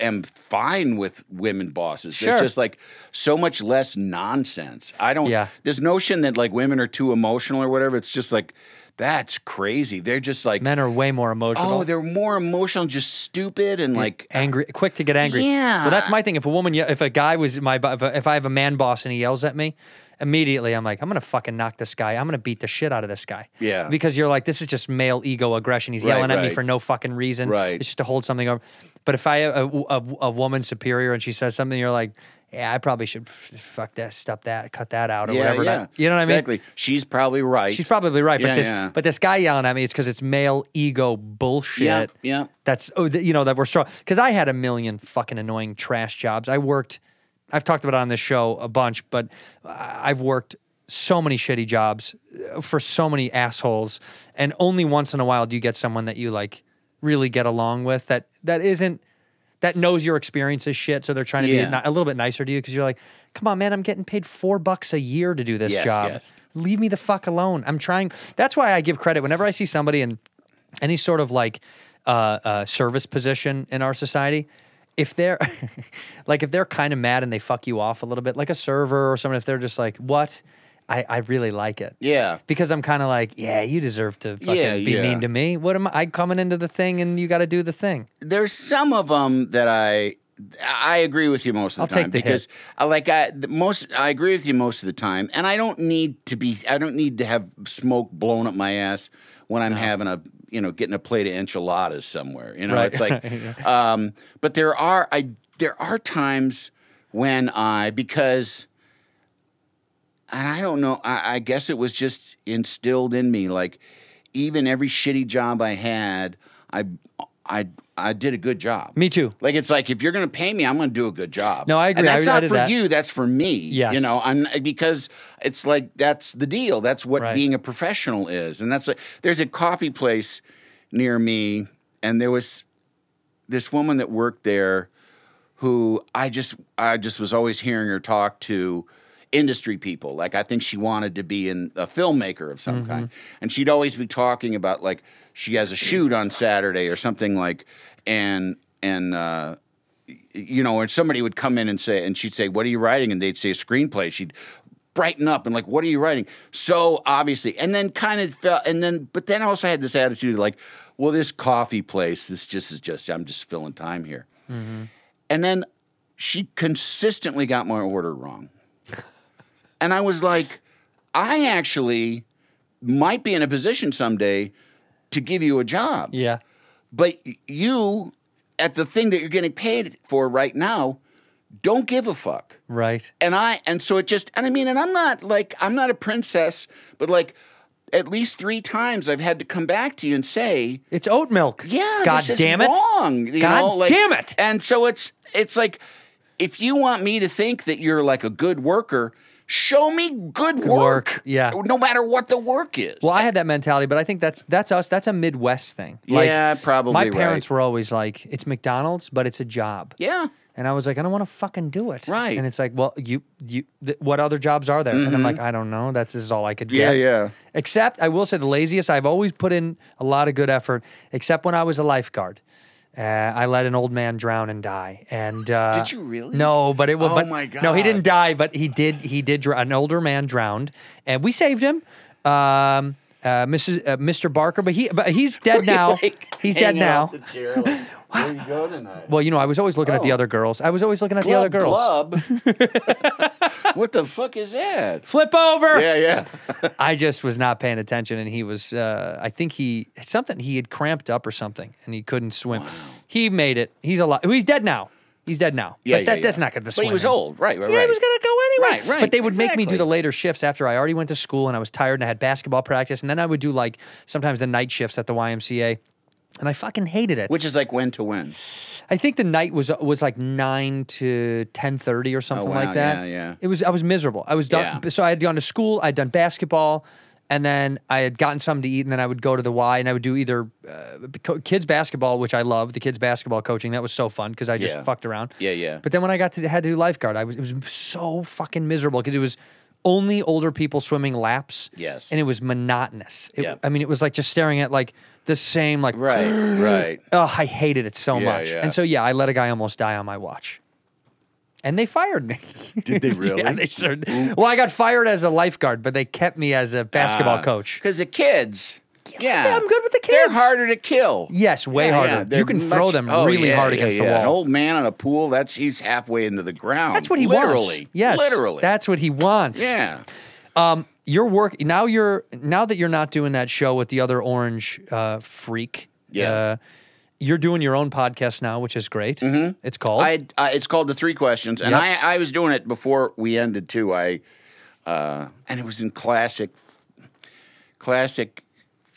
am fine with women bosses. Sure. There's just like so much less nonsense. I don't yeah. this notion that like women are too emotional or whatever, it's just like that's crazy. They're just like... Men are way more emotional. Oh, they're more emotional, just stupid and like... Angry, quick to get angry. Yeah. Well, that's my thing. If a woman, if a guy was my... If I have a man boss and he yells at me, immediately I'm like, I'm going to fucking knock this guy. I'm going to beat the shit out of this guy. Yeah. Because you're like, this is just male ego aggression. He's right, yelling at right. me for no fucking reason. Right. It's just to hold something over. But if I have a, a, a woman superior and she says something, you're like... Yeah, I probably should fuck that, stop that, cut that out or yeah, whatever. Yeah. You know what I mean? Exactly. She's probably right. She's probably right. But yeah, this, yeah. but this guy yelling at me, it's because it's male ego bullshit. Yeah, yeah. That's oh, th you know that we're strong. Because I had a million fucking annoying trash jobs. I worked. I've talked about it on this show a bunch, but I've worked so many shitty jobs for so many assholes, and only once in a while do you get someone that you like. really get along with, that that isn't, that knows your experience is shit, so they're trying to yeah. be a, a little bit nicer to you, because you're like, come on, man, I'm getting paid four bucks a year to do this yes, job. Yes. Leave me the fuck alone. I'm trying. That's why I give credit whenever I see somebody in any sort of like uh, uh, service position in our society. If they're like, if they're kind of mad and they fuck you off a little bit, like a server or someone, if they're just like, what? I, I really like it. Yeah. Because I'm kind of like, yeah, you deserve to fucking yeah, be yeah. mean to me. What am I, I'm coming into the thing and you got to do the thing. There's some of them that I, I agree with you most of the I'll time. Take the because I, like I, the most, I agree with you most of the time. And I don't need to be, I don't need to have smoke blown up my ass when I'm no. having a, you know, getting a plate of enchiladas somewhere, you know, right. it's like, yeah. um, but there are, I, there are times when I, because And I don't know, I, I guess it was just instilled in me. Like, even every shitty job I had, I I, I did a good job. Me too. Like, it's like, if you're going to pay me, I'm going to do a good job. No, I agree. And that's I, not I for that. you, that's for me. Yes. You know, I'm, because it's like, that's the deal. That's what right. being a professional is. And that's like, there's a coffee place near me, and there was this woman that worked there who I just I just was always hearing her talk to industry people. Like, I think she wanted to be in a filmmaker of some mm-hmm. kind. And she'd always be talking about, like, she has a shoot on Saturday or something, like, and, and, uh, you know, and somebody would come in and say, and she'd say, what are you writing? And they'd say a screenplay. She'd brighten up and like, what are you writing? So obviously, and then kind of felt, and then, but then also had this attitude like, well, this coffee place, this just is just, I'm just filling time here. Mm-hmm. And then she consistently got my order wrong. And I was like, I actually might be in a position someday to give you a job. Yeah. But you, at the thing that you're getting paid for right now, don't give a fuck. Right. And I, and so it just, and I mean, and I'm not like, I'm not a princess, but like, at least three times I've had to come back to you and say, it's oat milk. Yeah. God damn it. Wrong. You God know, like, damn it. And so it's, it's like, if you want me to think that you're like a good worker, show me good, good work, work, yeah. no matter what the work is. Well, I had that mentality, but I think that's that's us. That's a Midwest thing. Like, yeah, probably. My parents right. were always like, "It's McDonald's, but it's a job." Yeah, and I was like, "I don't want to fucking do it." Right. And it's like, well, you you, th what other jobs are there? Mm-hmm. And I'm like, I don't know. That's this is all I could yeah, get. Yeah, yeah. Except, I will say, the laziest. I've always put in a lot of good effort, except when I was a lifeguard. Uh, I let an old man drown and die. And uh, did you really? No, but it was. Oh but, my god! No, he didn't die, but he did. He did. An older man drowned, and we saved him, um, uh, Missus Uh, Mister Barker. But he, but he's dead now. Like, he's dead now. The chair, like, where you go tonight? Well, you know, I was always looking oh. at the other girls. I was always looking at glub, the other girls. Glub. What the fuck is that? Flip over. Yeah, yeah. I just was not paying attention, and he was. Uh, I think he something. He had cramped up or something, and he couldn't swim. Wow. He made it. He's alive. He's dead now. He's dead now. Yeah, but that, yeah, yeah. That's not going to swim. But he was old, right? Right. Yeah, right. He was going to go anyway. Right, right. But they would exactly. make me do the later shifts after I already went to school, and I was tired, and I had basketball practice, and then I would do like sometimes the night shifts at the Y M C A. And I fucking hated it. Which is like when to when? I think the night was was like nine to ten thirty or something oh, wow. like that. Yeah, yeah. It was. I was miserable. I was done. Yeah. So I had gone to school. I had done basketball, and then I had gotten something to eat, and then I would go to the Y, and I would do either uh, kids basketball, which I loved, the kids basketball coaching. That was so fun because I just yeah. fucked around. Yeah, yeah. But then when I got to had to do lifeguard, I was it was so fucking miserable because it was. Only older people swimming laps. Yes. And it was monotonous. It, yeah. I mean, it was like just staring at like the same, like, right, right. Oh, I hated it so yeah, much. Yeah. And so, yeah, I let a guy almost die on my watch. And they fired me. Did they really? Yeah, they sure did. Well, I got fired as a lifeguard, but they kept me as a basketball uh, coach. Because the kids. Yeah. yeah, I'm good with the kids. They're harder to kill. Yes, way yeah, harder. Yeah, you can much, throw them oh, really yeah, hard yeah, against yeah. the wall. An old man on a pool, that's he's halfway into the ground. That's what he Literally. wants. Literally. Yes. Literally. That's what he wants. Yeah. Um, your work, now you're, now that you're not doing that show with the other orange uh, freak, yeah. uh, you're doing your own podcast now, which is great. Mm-hmm. It's called? I, uh, it's called The Three Questions. And yep. I, I was doing it before we ended, too. I uh, and it was in classic, classic...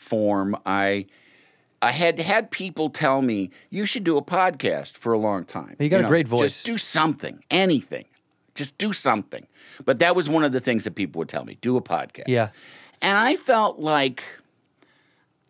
form. I I had had people tell me, you should do a podcast for a long time. You got you know, a great voice. Just do something, anything. Just do something. But that was one of the things that people would tell me, do a podcast. Yeah. And I felt like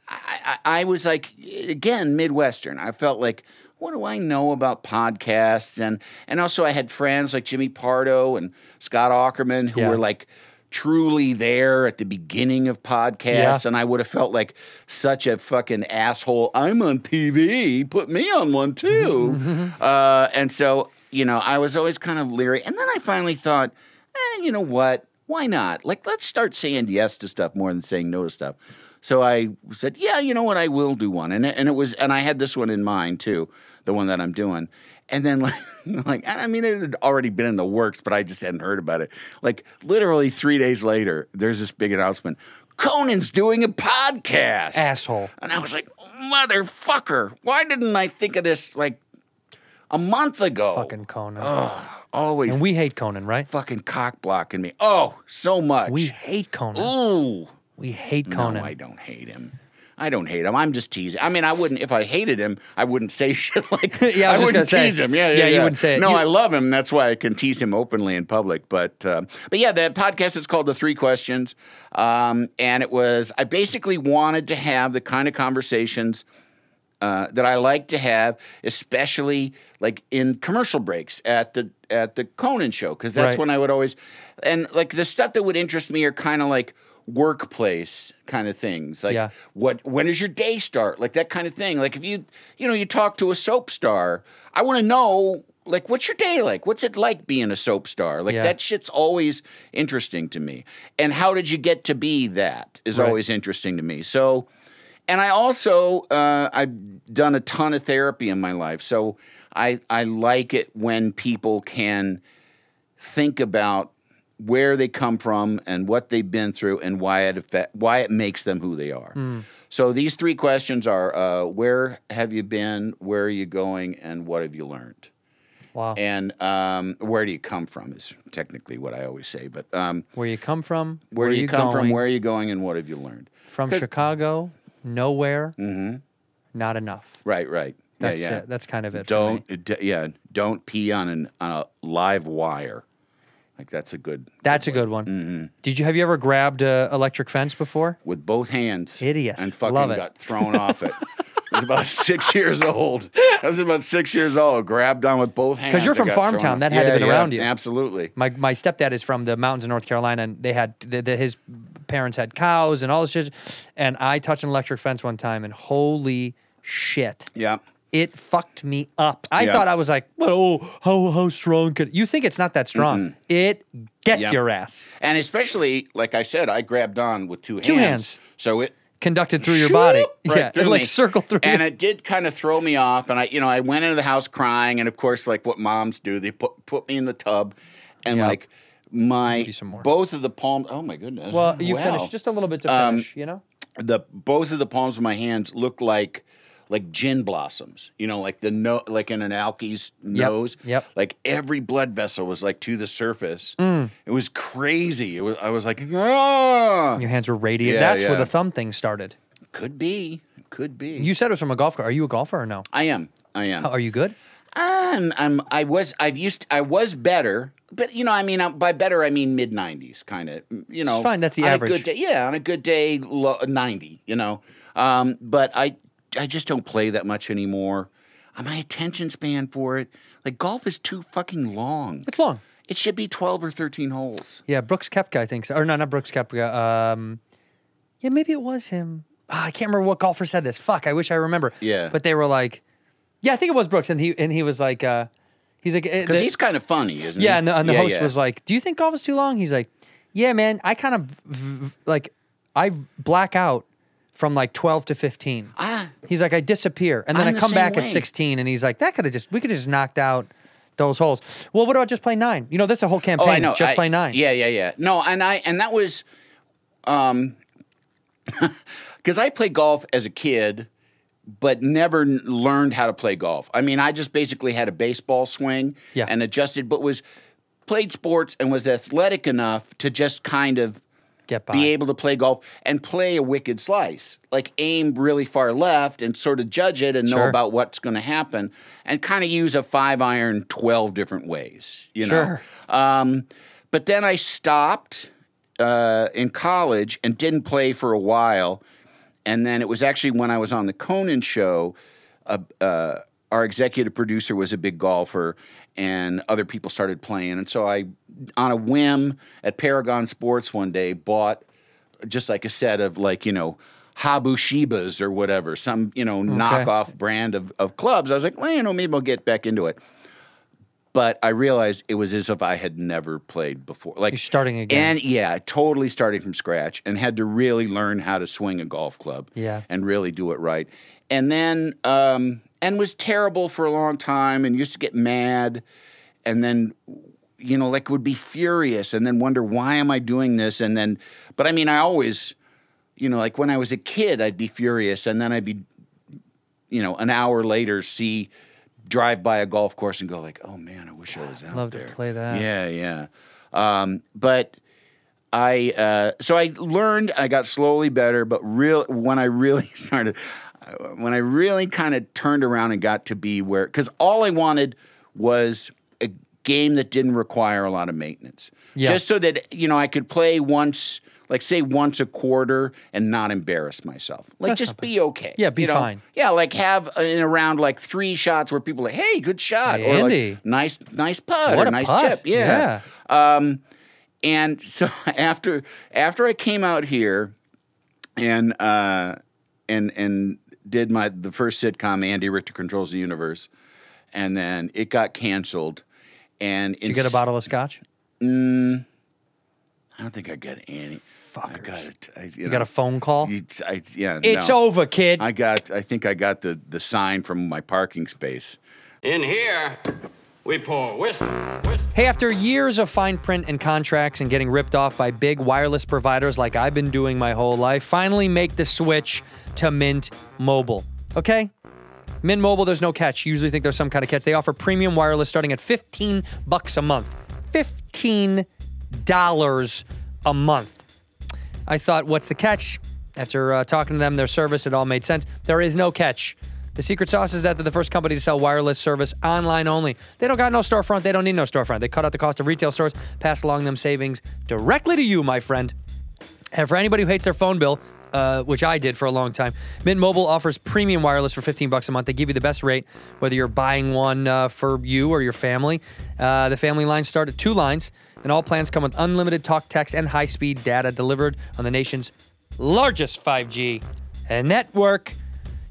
I, I was like, again, Midwestern. I felt like, what do I know about podcasts? And and also I had friends like Jimmy Pardo and Scott Aukerman who yeah. were like truly there at the beginning of podcasts. Yeah. And I would have felt like such a fucking asshole. I'm on T V. Put me on one too. uh, and so, you know, I was always kind of leery. And then I finally thought, eh, you know what? Why not? Like, let's start saying yes to stuff more than saying no to stuff. So I said, yeah, you know what? I will do one. And it, and it was, and I had this one in mind too, the one that I'm doing. And then like, like, I mean, it had already been in the works, but I just hadn't heard about it. Like literally three days later, there's this big announcement. Conan's doing a podcast. Asshole. And I was like, motherfucker, why didn't I think of this like a month ago? Fucking Conan. Ugh. Always. And we hate Conan, right? Fucking cock blocking me. Oh, so much. We hate Conan. Ooh. We hate Conan. No, I don't hate him. I don't hate him. I'm just teasing. I mean, I wouldn't, if I hated him, I wouldn't say shit like that. yeah, I, I wouldn't tease say, him. Yeah, yeah, yeah, yeah. You wouldn't say it. No, you... I love him. That's why I can tease him openly in public. But, uh, but yeah, that podcast is called The Three Questions. Um, and it was, I basically wanted to have the kind of conversations uh, that I like to have, especially like in commercial breaks at the, at the Conan show. Cause that's right. when I would always, and like the stuff that would interest me are kind of like, workplace kind of things, like yeah. what when does your day start, like that kind of thing. Like if you you know you talk to a soap star, I want to know like what's your day like, what's it like being a soap star, like yeah. that shit's always interesting to me. And how did you get to be that is right. always interesting to me. So, and I also uh, I've done a ton of therapy in my life, so I I like it when people can think about where they come from and what they've been through and why it affect, why it makes them who they are. Mm. So these three questions are, uh, where have you been, where are you going, and what have you learned? Wow. And um, where do you come from is technically what I always say. But um, where you come from, where, where you, you come going, from, where are you going, and what have you learned? From Chicago, nowhere, mm-hmm. not enough. Right, right. That's yeah, yeah. it. That's kind of it. Don't, for me. yeah, don't pee on an on a live wire. Like that's a good. That's good a good one. Mm-hmm. Did you have you ever grabbed an electric fence before? With both hands. Idiot. And fucking Love it. Got thrown off it. I was about six years old. I was about six years old. Grabbed on with both hands. Because you're from Farmtown, that had yeah, to have been yeah, around you. Absolutely. My my stepdad is from the mountains in North Carolina, and they had the, the, his parents had cows and all this shit. And I touched an electric fence one time, and holy shit. Yeah. It fucked me up. I yeah. thought I was like, oh, how, how strong could... You think it's not that strong. Mm-mm. It gets yeah. your ass. And especially, like I said, I grabbed on with two hands. Two hands. So it... Conducted through your body. Right yeah, it like me. Circled through And your... it did kind of throw me off. And I, you know, I went into the house crying. And of course, like what moms do, they put, put me in the tub. And yeah. like my... Both of the palms... Oh my goodness. Well, you wow. finished just a little bit to finish, um, you know? The Both of the palms of my hands look like... like gin blossoms, you know, like the no, like in an alky's nose. Yep, yep. Like every blood vessel was like to the surface. Mm. It was crazy. It was. I was like, ah. Your hands were radiant. Yeah, That's yeah. where the thumb thing started. Could be. Could be. You said it was from a golf cart. Are you a golfer or no? I am. I am. Are you good? Um, I'm. I was. I've used. I was better, but you know, I mean, by better, I mean mid nineties, kind of. You know, it's fine. That's the average. Good day, yeah, on a good day, low, ninety. You know, um, but I. I just don't play that much anymore. My attention span for it, like golf is too fucking long. It's long. It should be twelve or thirteen holes. Yeah, Brooks Koepka, I think, so. Or no, not Brooks Koepka. Um, yeah, maybe it was him. Oh, I can't remember what golfer said this. Fuck, I wish I remember. Yeah, but they were like, yeah, I think it was Brooks, and he and he was like, uh, he's like, because he's kind of funny, isn't he? Yeah, and the, and the yeah, host yeah. was like, do you think golf is too long? He's like, yeah, man, I kind of like I black out. From like twelve to fifteen. Ah, he's like, I disappear. And then I'm I come the back way. At sixteen, and he's like, that could have just, we could have just knocked out those holes. Well, what about just play nine? You know, that's a whole campaign. Oh, I know. Just I, play nine. Yeah, yeah, yeah. No, and I, and that was, um, because I played golf as a kid, but never learned how to play golf. I mean, I just basically had a baseball swing yeah. and adjusted, but was, played sports and was athletic enough to just kind of, Get by. Be able to play golf and play a wicked slice, like aim really far left and sort of judge it and sure. know about what's going to happen and kind of use a five iron twelve different ways, you sure. know. Um, but then I stopped uh, in college and didn't play for a while And then it was actually when I was on the Conan show, uh, uh, our executive producer was a big golfer, and other people started playing. And so I, on a whim, at Paragon Sports one day, bought just like a set of like, you know, Habushibas or whatever, some, you know, okay. knockoff brand of, of clubs. I was like, well, you know, maybe I'll get back into it. But I realized it was as if I had never played before. Like, you're starting again. And yeah, I totally started from scratch and had to really learn how to swing a golf club. Yeah. And really do it right. And then, um, and was terrible for a long time and used to get mad. And then, you know, like would be furious and then wonder, why am I doing this? And then, but I mean, I always, you know, like when I was a kid, I'd be furious. And then I'd be, you know, an hour later, see... drive by a golf course and go like, oh man, I wish God, I was out love there. Love to play that. Yeah, yeah. Um, but I, uh, so I learned, I got slowly better, but real when I really started, when I really kind of turned around and got to be where, because all I wanted was a game that didn't require a lot of maintenance. Yeah. Just so that, you know, I could play once, like say once a quarter and not embarrass myself. Like That's just something. Be okay. Yeah, be you know? Fine. Yeah, like have in a round like three shots where people are like, hey, good shot. Hey, or Andy. Like, nice, nice putt what or a nice putt. Chip. Yeah. yeah. Um, and so after after I came out here and uh and and did my the first sitcom, Andy Richter Controls the Universe, and then it got canceled. And did you get a bottle of scotch? Mm, I don't think I got any. Fuckers. I got it. I, you you know, got a phone call? You, I, yeah. It's no. over, kid. I got. I think I got the the sign from my parking space. In here, we pour whiskey. Hey, after years of fine print and contracts and getting ripped off by big wireless providers like I've been doing my whole life, finally make the switch to Mint Mobile. Okay. Mint Mobile, there's no catch. You usually think there's some kind of catch. They offer premium wireless starting at fifteen bucks a month. fifteen dollars a month. I thought, what's the catch? After uh, talking to them, their service, it all made sense. There is no catch. The secret sauce is that they're the first company to sell wireless service online only. They don't got no storefront. They don't need no storefront. They cut out the cost of retail stores, pass along them savings directly to you, my friend. And for anybody who hates their phone bill, Uh, which I did for a long time, Mint Mobile offers premium wireless for fifteen bucks a month. They give you the best rate, whether you're buying one uh, for you or your family. Uh, the family lines start at two lines, and all plans come with unlimited talk, text, and high-speed data delivered on the nation's largest five G network.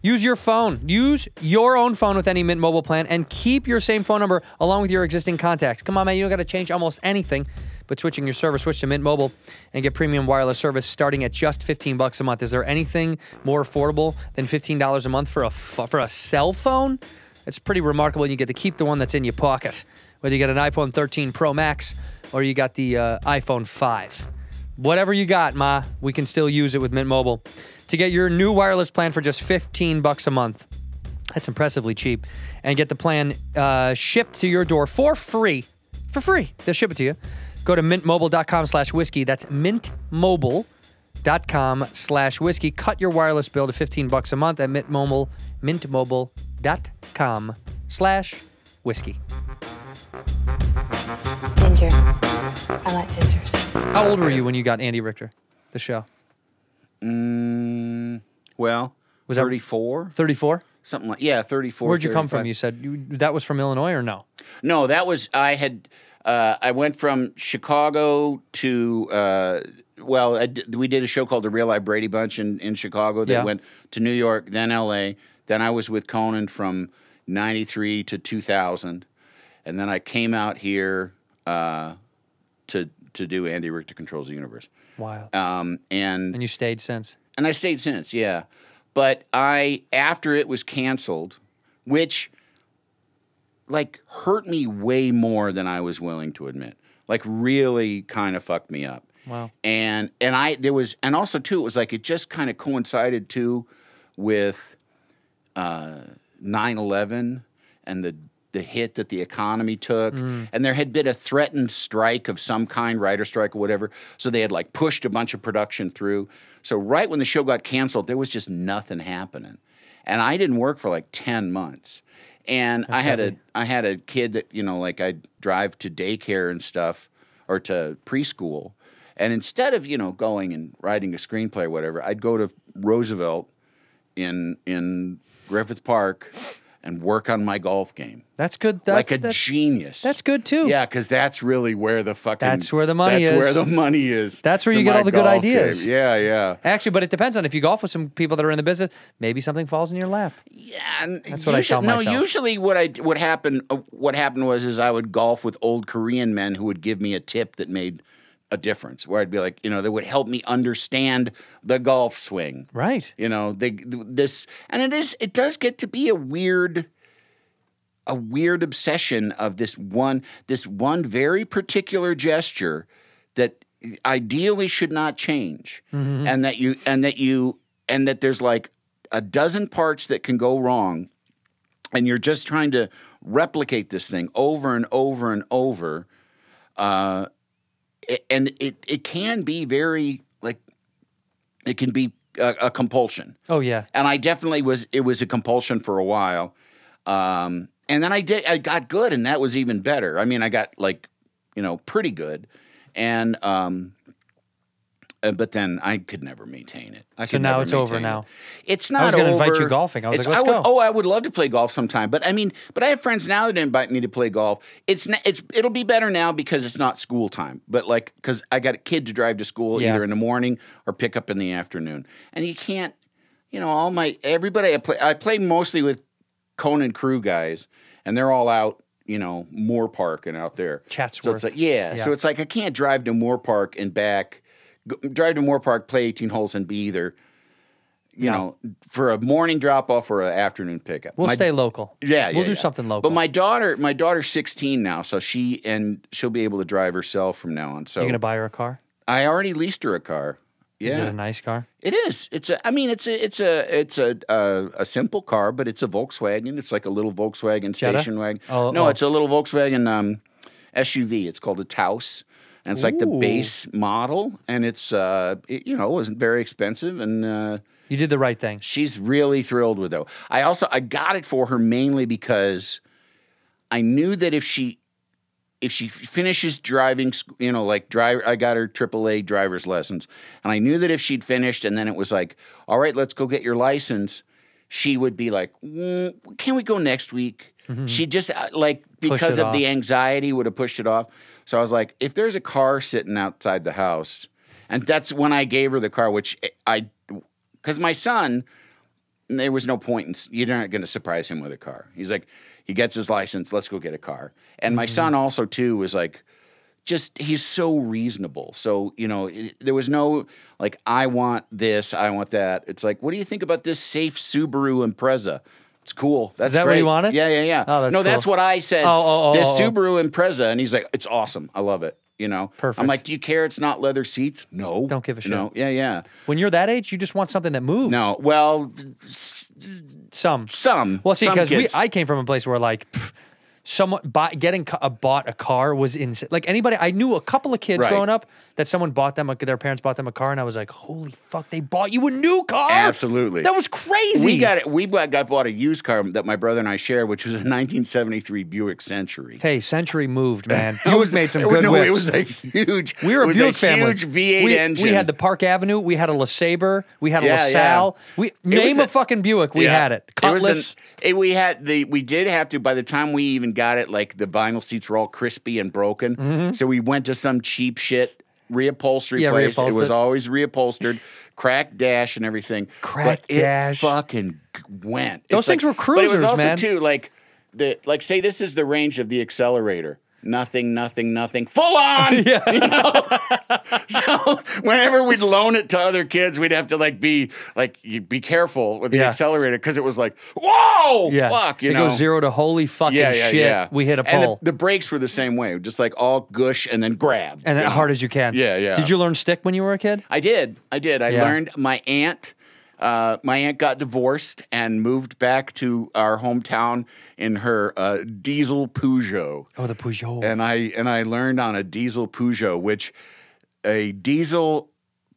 Use your phone. Use your own phone with any Mint Mobile plan and keep your same phone number along with your existing contacts. Come on, man. You don't got to change almost anything. But switching your service, switch to Mint Mobile and get premium wireless service starting at just fifteen bucks a month. Is there anything more affordable than fifteen dollars a month for a for a cell phone? It's pretty remarkable. You get to keep the one that's in your pocket, whether you got an iPhone thirteen Pro Max or you got the uh, iPhone five. Whatever you got, ma, we can still use it with Mint Mobile. To get your new wireless plan for just fifteen bucks a month, that's impressively cheap, and get the plan uh, shipped to your door for free. For free, they'll ship it to you. Go to mint mobile dot com slash whiskey. That's mint mobile dot com slash whiskey. Cut your wireless bill to fifteen bucks a month at mint mobile, mint mobile dot com slash whiskey. Ginger. I like gingers. How old were you when you got Andy Richter, the show? Mm, well, was thirty-four. thirty-four? Something like, yeah, thirty-four. Where'd you thirty-five. Come from? You said you, that was from Illinois or no? No, that was, I had... Uh, I went from Chicago to, uh, well, I d we did a show called The Real Life Brady Bunch in, in Chicago. They yeah. went to New York, then L A. Then I was with Conan from ninety-three to two thousand. And then I came out here uh, to to do Andy Richter Controls the Universe. Wow. Um, and, and you stayed since? And I stayed since, yeah. But I, after it was canceled, which... like hurt me way more than I was willing to admit. Like really kind of fucked me up. Wow. And and I there was and also too it was like it just kind of coincided too with uh nine eleven and the the hit that the economy took. Mm. And there had been a threatened strike of some kind, writer strike or whatever. So they had like pushed a bunch of production through. So right when the show got canceled, there was just nothing happening. And I didn't work for like ten months. And That's I had heavy. a I had a kid that, you know, like I'd drive to daycare and stuff or to preschool. And instead of, you know, going and writing a screenplay or whatever, I'd go to Roosevelt in in Griffith Park and work on my golf game. That's good. That's, like a that's, genius. That's good too. Yeah, because that's really where the fucking that's where the money that's is. That's where the money is. That's where you get all the good ideas. Game. Yeah, yeah. Actually, but it depends on if you golf with some people that are in the business. Maybe something falls in your lap. Yeah, and that's what usually, I tell myself. No, usually what I what happened uh, what happened was is I would golf with old Korean men who would give me a tip that made a difference. Where I'd be like, you know, that would help me understand the golf swing. Right. You know, they this and it is it does get to be a weird. A weird obsession of this one, this one very particular gesture that ideally should not change, mm-hmm. and that you, and that you, and that there's like a dozen parts that can go wrong, and you're just trying to replicate this thing over and over and over, uh, and it it can be very like, it can be a, a compulsion. Oh yeah, and I definitely was. It was a compulsion for a while. Um, And then I did. I got good, and that was even better. I mean, I got like, you know, pretty good, and um, uh, but then I could never maintain it. I so now it's over. Now it. it's not. I was going to invite you golfing. I was it's, like, let's I would, go. Oh, I would love to play golf sometime. But I mean, but I have friends now that invite me to play golf. It's it's it'll be better now because it's not school time. But like, because I got a kid to drive to school yeah. either in the morning or pick up in the afternoon, and you can't. You know, all my everybody I play I play mostly with Conan crew guys, and they're all out, you know, Moorpark and out there. Chatsworth. So it's like, yeah, yeah. So it's like I can't drive to Moorpark and back, go, drive to Moorpark, play eighteen holes and be either, you no. know, for a morning drop off or an afternoon pickup. We'll my, stay local. Yeah, yeah. We'll do yeah. something local. But my daughter, my daughter's sixteen now, so she and she'll be able to drive herself from now on. So you're gonna buy her a car? I already leased her a car. Yeah. Is it a nice car? It is. It's a. I mean, it's a. It's a. It's a. Uh, a simple car, but it's a Volkswagen. It's like a little Volkswagen Jetta? Station wagon. Oh, no, oh. it's a little Volkswagen um, S U V. It's called a Taos, and it's Ooh. Like the base model. And it's. Uh, it, you know, it wasn't very expensive, and. Uh, you did the right thing. She's really thrilled with it. Though I also I got it for her mainly because, I knew that if she. If she finishes driving, you know, like drive, I got her triple A driver's lessons, and I knew that if she'd finished, and then it was like, all right, let's go get your license. She would be like, mm, can we go next week? Mm-hmm. She just like because of off. the anxiety would have pushed it off. So I was like, if there's a car sitting outside the house, and that's when I gave her the car, which I, because my son, there was no point in you're not going to surprise him with a car. He's like. He gets his license. Let's go get a car. And my mm-hmm. son also, too, was like, just he's so reasonable. So, you know, it, there was no like, I want this. I want that. It's like, what do you think about this safe Subaru Impreza? It's cool. That's Is that great. What you wanted? Yeah, yeah, yeah. Oh, that's no, cool. that's what I said. Oh, oh, oh, this oh, oh. Subaru Impreza. And he's like, it's awesome. I love it. You know, perfect. I'm like, do you care? It's not leather seats. No, don't give a shit. No, yeah, yeah. When you're that age, you just want something that moves. No, well, some, some. Well, see, because we, I came from a place where like, pff, someone bought, getting a, bought a car was insane. Like anybody, I knew a couple of kids right. growing up that someone bought them, like their parents bought them a car, and I was like, holy fuck, they bought you a new car. Absolutely, that was crazy. We got it. We got bought a used car that my brother and I shared, which was a nineteen seventy-three Buick Century. Hey, Century moved, man. Buick was, made some good no, whips. It was a huge. We were a Buick a family. Huge V eight we, engine. We had the Park Avenue. We had a LeSabre. We had a yeah, LaSalle. Yeah. We name a, a fucking Buick. We yeah. had it. Cutlass. It was an, we had the. We did have to. By the time we even got it, like the vinyl seats were all crispy and broken. Mm-hmm. So we went to some cheap shit. Reupholstery yeah, place. It was always reupholstered, cracked dash and everything. Cracked but dash. It fucking went. Those it's things like, were cruisers, man. But it was also man. too like the like say this is the range of the accelerator. Nothing, nothing, nothing. Full on. Yeah. You know? So whenever we'd loan it to other kids, we'd have to like be like you be careful with the yeah. accelerator because it was like whoa, yeah. fuck, you it know. It goes zero to holy fucking yeah, yeah, shit. Yeah. We hit a pole. And the, the brakes were the same way, just like all gush and then grab, and as hard as you can. Yeah, yeah. Did you learn stick when you were a kid? I did. I did. I yeah. learned. My aunt. Uh, my aunt got divorced and moved back to our hometown in her uh, diesel Peugeot. Oh, the Peugeot. And I and I learned on a diesel Peugeot, which a diesel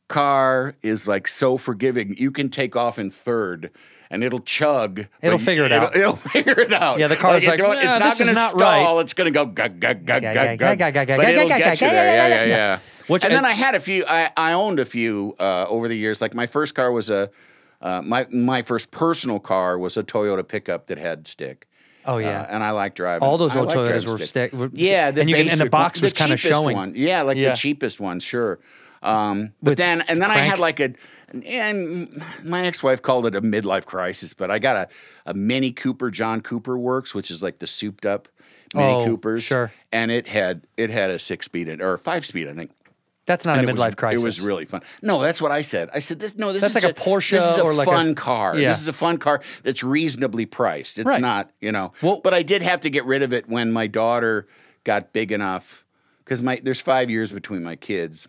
car is like so forgiving. You can take off in third, and it'll chug. It'll figure it it'll, out. It'll figure it out. Yeah, the car's like, like nah, it's not going to stall. Right. It's going to go gug gug gug gug gug. But it'll get you there. Yeah, yeah, yeah. Which and I, then I had a few. I, I owned a few uh, over the years. Like my first car was a uh, my my first personal car was a Toyota pickup that had stick. Oh yeah, uh, and I like driving. All those old like Toyotas were stick. Were, yeah, the and, you can, and the box was kind of showing. One. Yeah, like yeah. the cheapest one, sure. Um, but With then, and then crank. I had like a, and my ex-wife called it a midlife crisis, but I got a, a Mini Cooper, John Cooper Works, which is like the souped up Mini oh, Coopers. Sure. And it had, it had a six speed or a five speed, I think. That's not and a midlife was, crisis. It was really fun. No, that's what I said. I said, this, no, this that's is like a Porsche this is a or like a fun car. Yeah. This is a fun car that's reasonably priced. It's right. not, you know, well, but I did have to get rid of it when my daughter got big enough because my, there's five years between my kids.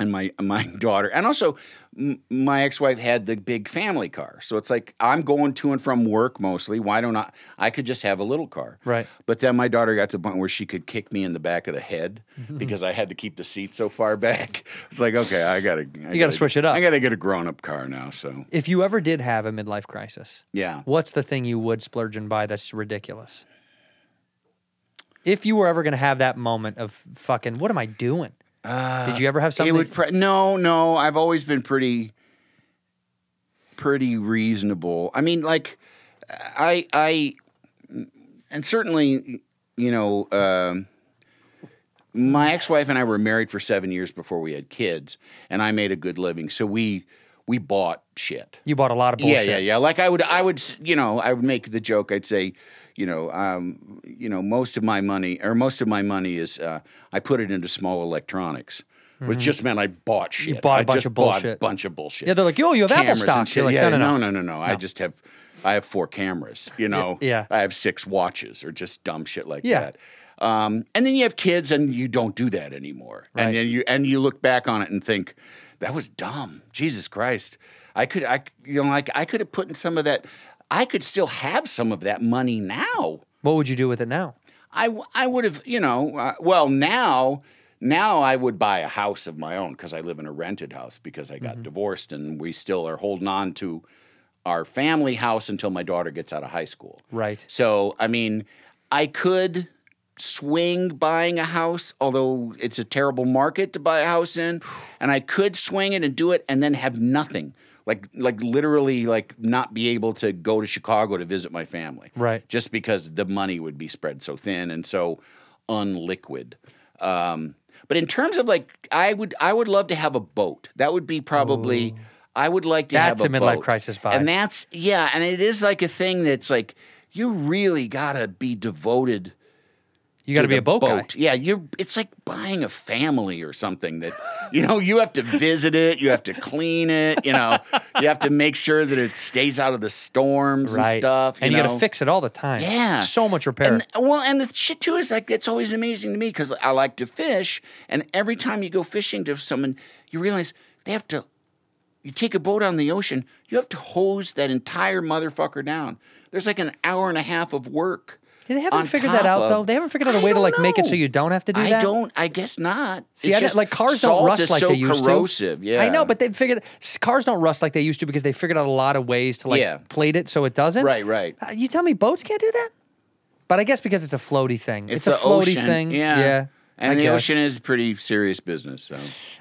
And my my daughter, and also m my ex-wife had the big family car, so it's like I'm going to and from work mostly. Why don't I? I could just have a little car, right? But then my daughter got to the point where she could kick me in the back of the head because I had to keep the seat so far back. It's like okay, I gotta, I you gotta, gotta switch it up. I gotta get a grown-up car now. So if you ever did have a midlife crisis, yeah, what's the thing you would splurge and buy that's ridiculous? If you were ever gonna have that moment of fucking, what am I doing? Uh, Did you ever have something? It would pre no, no. I've always been pretty, pretty reasonable. I mean, like, I, I, and certainly, you know, um, my ex-wife and I were married for seven years before we had kids, and I made a good living, so we we bought shit. You bought a lot of bullshit. Yeah, yeah, yeah. Like I would, I would, you know, I would make the joke. I'd say. You know, um, you know, most of my money, or most of my money is, uh, I put it into small electronics, mm-hmm. which just meant I bought shit. You bought a I bunch just of bullshit. Bought a bunch of bullshit. Yeah, they're like, oh, you have cameras Apple stock. You're like, yeah, no, no, no, no, no, no. no. I just have, I have four cameras. You know, yeah. I have six watches, or just dumb shit like yeah. that. Um, and then you have kids, and you don't do that anymore. Right. And, and you and you look back on it and think, that was dumb. Jesus Christ, I could, I, you know, like I could have put in some of that. I could still have some of that money now. What would you do with it now? I, I would have, you know, uh, well, now, now I would buy a house of my own because I live in a rented house because I got mm-hmm. divorced, and we still are holding on to our family house until my daughter gets out of high school. Right. So, I mean, I could swing buying a house, although it's a terrible market to buy a house in, and I could swing it and do it and then have nothing. Like, like literally, like not be able to go to Chicago to visit my family, right? Just because the money would be spread so thin and so unliquid. Um, but in terms of like, I would, I would love to have a boat. That would be probably. Ooh. I would like to that's have a, a midlife boat. Crisis buy, and that's yeah, and it is like a thing that's like you really gotta be devoted. You got to be a boat, boat guy. Yeah, you're. It's like buying a family or something that, you know, you have to visit it, you have to clean it, you know, you have to make sure that it stays out of the storms right. and stuff. You and know? You got to fix it all the time. Yeah, so much repair. And, well, and the shit too is like it's always amazing to me because I like to fish, and every time you go fishing to someone, you realize they have to. You take a boat on the ocean, you have to hose that entire motherfucker down. There's like an hour and a half of work. They haven't figured that out, of, though. They haven't figured out a way to like know. make it so you don't have to do I that. I don't. I guess not. See, it's I just, like cars don't rust like so they used corrosive. to. Yeah, I know, but they figured cars don't rust like they used to because they figured out a lot of ways to like yeah. plate it so it doesn't. Right, right. Uh, you tell me boats can't do that? But I guess because it's a floaty thing. It's, it's a floaty ocean. thing. Yeah. yeah. And I the guess. ocean is pretty serious business. So.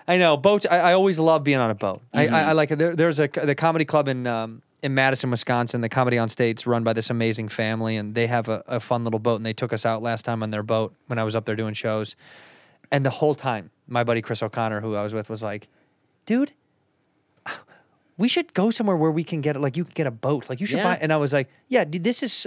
I know boats. I, I always love being on a boat. Mm-hmm. I, I, I like it. There, there's a the comedy club in. Um, in Madison, Wisconsin, the Comedy on State's run by this amazing family, and they have a, a fun little boat, and they took us out last time on their boat when I was up there doing shows. And the whole time, my buddy Chris O'Connor, who I was with, was like, dude, we should go somewhere where we can get, like, you can get a boat. Like, you should yeah. buy, and I was like, yeah, dude, this is,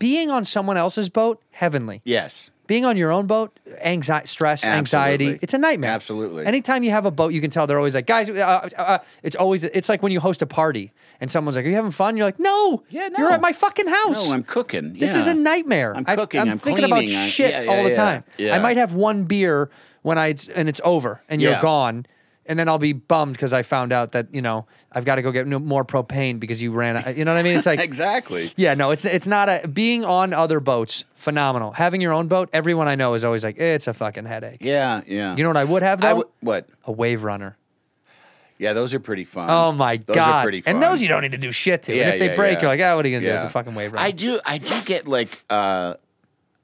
being on someone else's boat, heavenly. Yes. Being on your own boat, anxiety, stress, Absolutely. anxiety, it's a nightmare. Absolutely. Anytime you have a boat, you can tell they're always like, guys, uh, uh, it's always, it's like when you host a party and someone's like, are you having fun? You're like, no, yeah, no. you're at my fucking house. No, I'm cooking. This yeah. is a nightmare. I'm cooking, I, I'm, I'm thinking cleaning. about shit I, yeah, yeah, all the yeah. time. Yeah. I might have one beer when I, and it's over and you're yeah. gone. And then I'll be bummed because I found out that, you know, I've got to go get more propane because you ran out. You know what I mean? It's like exactly. Yeah, no, it's it's not a being on other boats. Phenomenal. Having your own boat. Everyone I know is always like, eh, it's a fucking headache. Yeah, yeah. You know what I would have though? I w what? A wave runner. Yeah, those are pretty fun. Oh my those god, are pretty fun. And those you don't need to do shit to. Yeah, and if yeah, they break, yeah. you're like, oh, what are you gonna yeah. do? It's a fucking wave runner. I do. I do get like uh,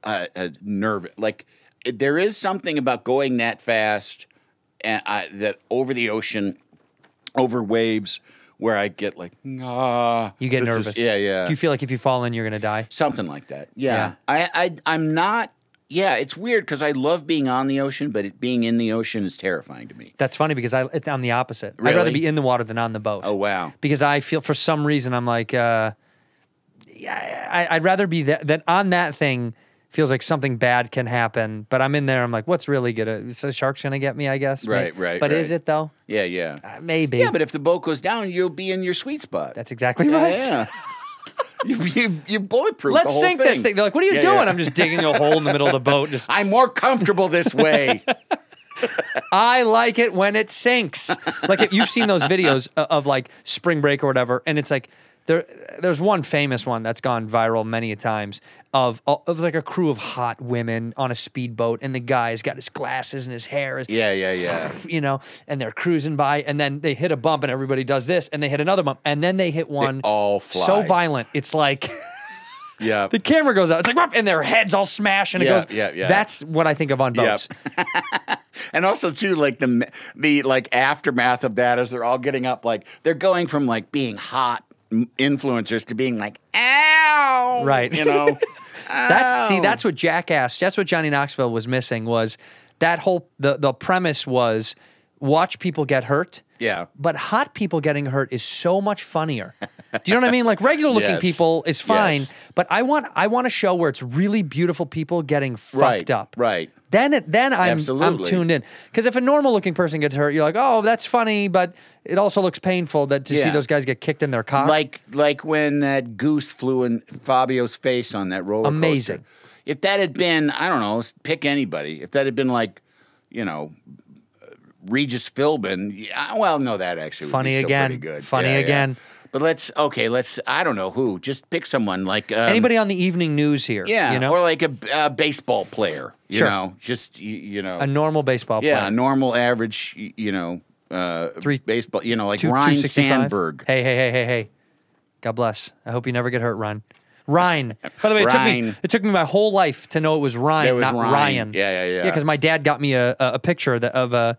a, a nervous. Like there is something about going that fast. and I, that over the ocean, over waves, where I get like, ah. You get nervous. Is, yeah, yeah. Do you feel like if you fall in, you're going to die? Something like that. Yeah. yeah. I, I, I'm not, yeah, it's weird because I love being on the ocean, but it, being in the ocean is terrifying to me. That's funny because I, I'm the opposite. Really? I'd rather be in the water than on the boat. Oh, wow. Because I feel, for some reason, I'm like, uh, I, I'd rather be that, that on that thing. Feels like something bad can happen, but I'm in there. I'm like, what's really gonna? So shark's gonna get me, I guess. Right, right. right but right. Is it though? Yeah, yeah. Uh, maybe. Yeah, but if the boat goes down, you'll be in your sweet spot. That's exactly yeah, right. Yeah. you you you bulletproof. Let's the whole sink thing. this thing. They're like, what are you yeah, doing? Yeah. I'm just digging a hole in the middle of the boat. Just I'm more comfortable this way. I like it when it sinks. Like if you've seen those videos of, of like spring break or whatever, and it's like. There, there's one famous one that's gone viral many a times of, of like a crew of hot women on a speedboat, and the guy's got his glasses and his hair is, yeah, yeah, yeah, you know, and they're cruising by, and then they hit a bump, and everybody does this, and they hit another bump, and then they hit one, they all fly. So violent, it's like, yeah, the camera goes out, it's like, and their heads all smash, and it yeah, goes, yeah, yeah. That's what I think of on boats. Yep. And also too, like the the like aftermath of that is they're all getting up, like they're going from like being hot. Influencers to being like, ow, right? You know, that's see, that's what Jackass, that's what Johnny Knoxville was missing was that whole the the premise was watch people get hurt. Yeah, but hot people getting hurt is so much funnier. Do you know what I mean? Like regular looking yes. people is fine, yes. but I want I want a show where it's really beautiful people getting fucked right. up. Right. Then it then I'm Absolutely. I'm tuned in because if a normal looking person gets hurt, you're like, oh, that's funny, but it also looks painful that to yeah. see those guys get kicked in their cock. Like like when that goose flew in Fabio's face on that roller Amazing. Coaster. If that had been, I don't know, pick anybody. If that had been like, you know, Regis Philbin. Well, no, that actually would funny be again. Pretty good. Funny yeah, again. Yeah. But let's, okay, let's, I don't know who. Just pick someone like. Um, Anybody on the evening news here. Yeah, you know? Or like a, a baseball player, you sure. know. Just, you, you know. A normal baseball yeah, player. Yeah, a normal average, you know, uh, Three, baseball, you know, like two, Ryne Sandberg. Hey, hey, hey, hey, hey. God bless. I hope you never get hurt, Ryne. Ryne. By the way, it took, me, it took me my whole life to know it was Ryne, was not Ryne. Ryan. Yeah, yeah, yeah. Yeah, because my dad got me a, a picture of a,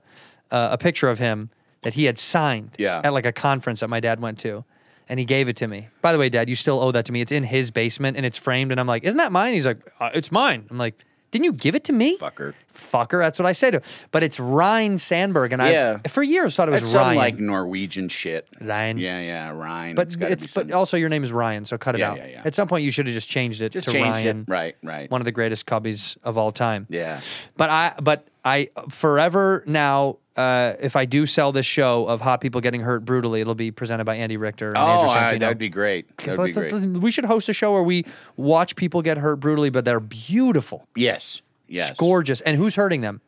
Uh, a picture of him that he had signed yeah. at like a conference that my dad went to, and he gave it to me. By the way, Dad, you still owe that to me. It's in his basement, and it's framed, and I'm like, isn't that mine? He's like, uh, it's mine. I'm like, didn't you give it to me? Fucker. Fucker, that's what I say to him. But it's Ryne Sandberg, and yeah. I, for years, thought it was Ryan. Like Norwegian shit. Ryan. Yeah, yeah, Ryan. But, it's it's but also your name is Ryan, so cut it yeah, out. Yeah, yeah. At some point, you should have just changed it just to changed Ryan. It. Right, right. One of the greatest cubbies of all time. Yeah. But I, but I forever now... Uh, if I do sell this show of hot people getting hurt brutally, it'll be presented by Andy Richter. And oh, Andrew I, that'd be great. That'd let's, be great. Let's, we should host a show where we watch people get hurt brutally, but they're beautiful. Yes, yes, it's gorgeous. And who's hurting them?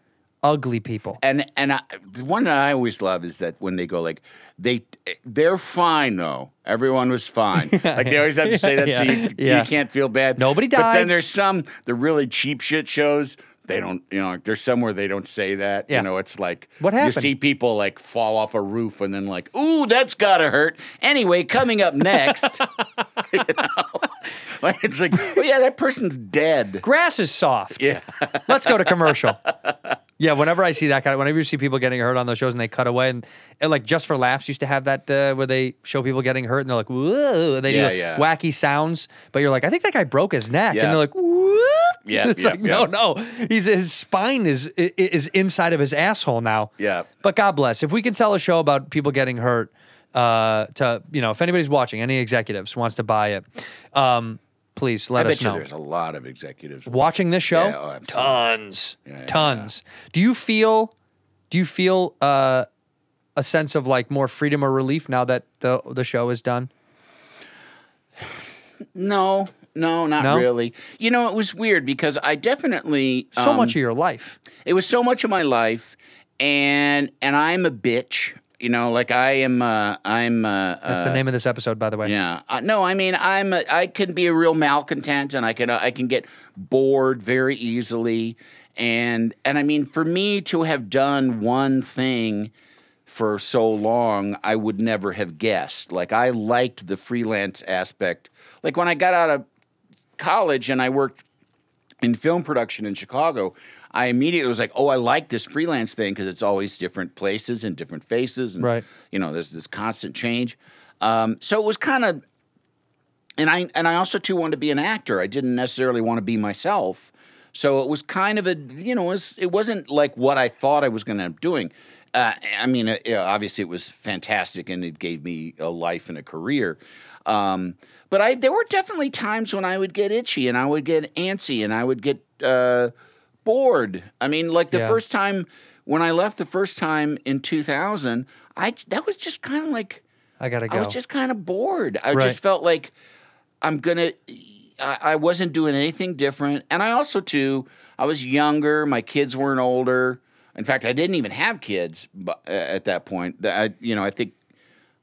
Ugly people. And and I, the one that I always love is that when they go like they they're fine though. Everyone was fine. yeah, like they always have to yeah, say that yeah, so you, yeah. you can't feel bad. Nobody died. But then there's some the really cheap shit shows. They don't, you know, there's somewhere they don't say that. Yeah. You know, it's like what happened? You see people like fall off a roof and then like, ooh, that's gotta hurt. Anyway, coming up next, you know, like it's like, oh yeah, that person's dead. Grass is soft. Yeah, let's go to commercial. Yeah, whenever I see that kind of, whenever you see people getting hurt on those shows and they cut away and, and like Just for Laughs used to have that uh, where they show people getting hurt and they're like, whoa, and they yeah, do like, yeah. wacky sounds, but you're like, I think that guy broke his neck, yeah. and they're like, whoop. Yeah, it's yeah, like yeah. no, no, he's his spine is is inside of his asshole now. Yeah, but God bless. If we can sell a show about people getting hurt, uh, to you know, if anybody's watching, any executives wants to buy it, um. Please let I bet us you know. There's a lot of executives watching this show. Yeah, oh, tons, yeah, tons. Yeah. Do you feel? Do you feel uh, a sense of like more freedom or relief now that the the show is done? No, no, not no? really. You know, it was weird because I definitely um, so much of your life. It was so much of my life, and and I'm a bitch. You know, like I am, uh, I'm... Uh, That's the name of this episode, by the way. Yeah. Uh, no, I mean, I'm a, I can be a real malcontent, and I can, uh, I can get bored very easily. And, and I mean, for me to have done one thing for so long, I would never have guessed. Like, I liked the freelance aspect. Like, when I got out of college and I worked in film production in Chicago, I immediately was like, oh, I like this freelance thing because it's always different places and different faces. And, right. you know, there's this constant change. Um, so it was kind of, and I, and I also too wanted to be an actor. I didn't necessarily want to be myself. So it was kind of a, you know, it, was, it wasn't like what I thought I was going to end up doing. Uh, I mean, uh, obviously it was fantastic and it gave me a life and a career. Um, but I, there were definitely times when I would get itchy and I would get antsy and I would get, uh, bored. I mean, like the yeah. first time when I left the first time in two thousand, I, that was just kind of like, I gotta go. I was just kind of bored. I right. just felt like I'm gonna, I, I wasn't doing anything different. And I also too, I was younger. My kids weren't older. In fact, I didn't even have kids at that point. I, you know, I think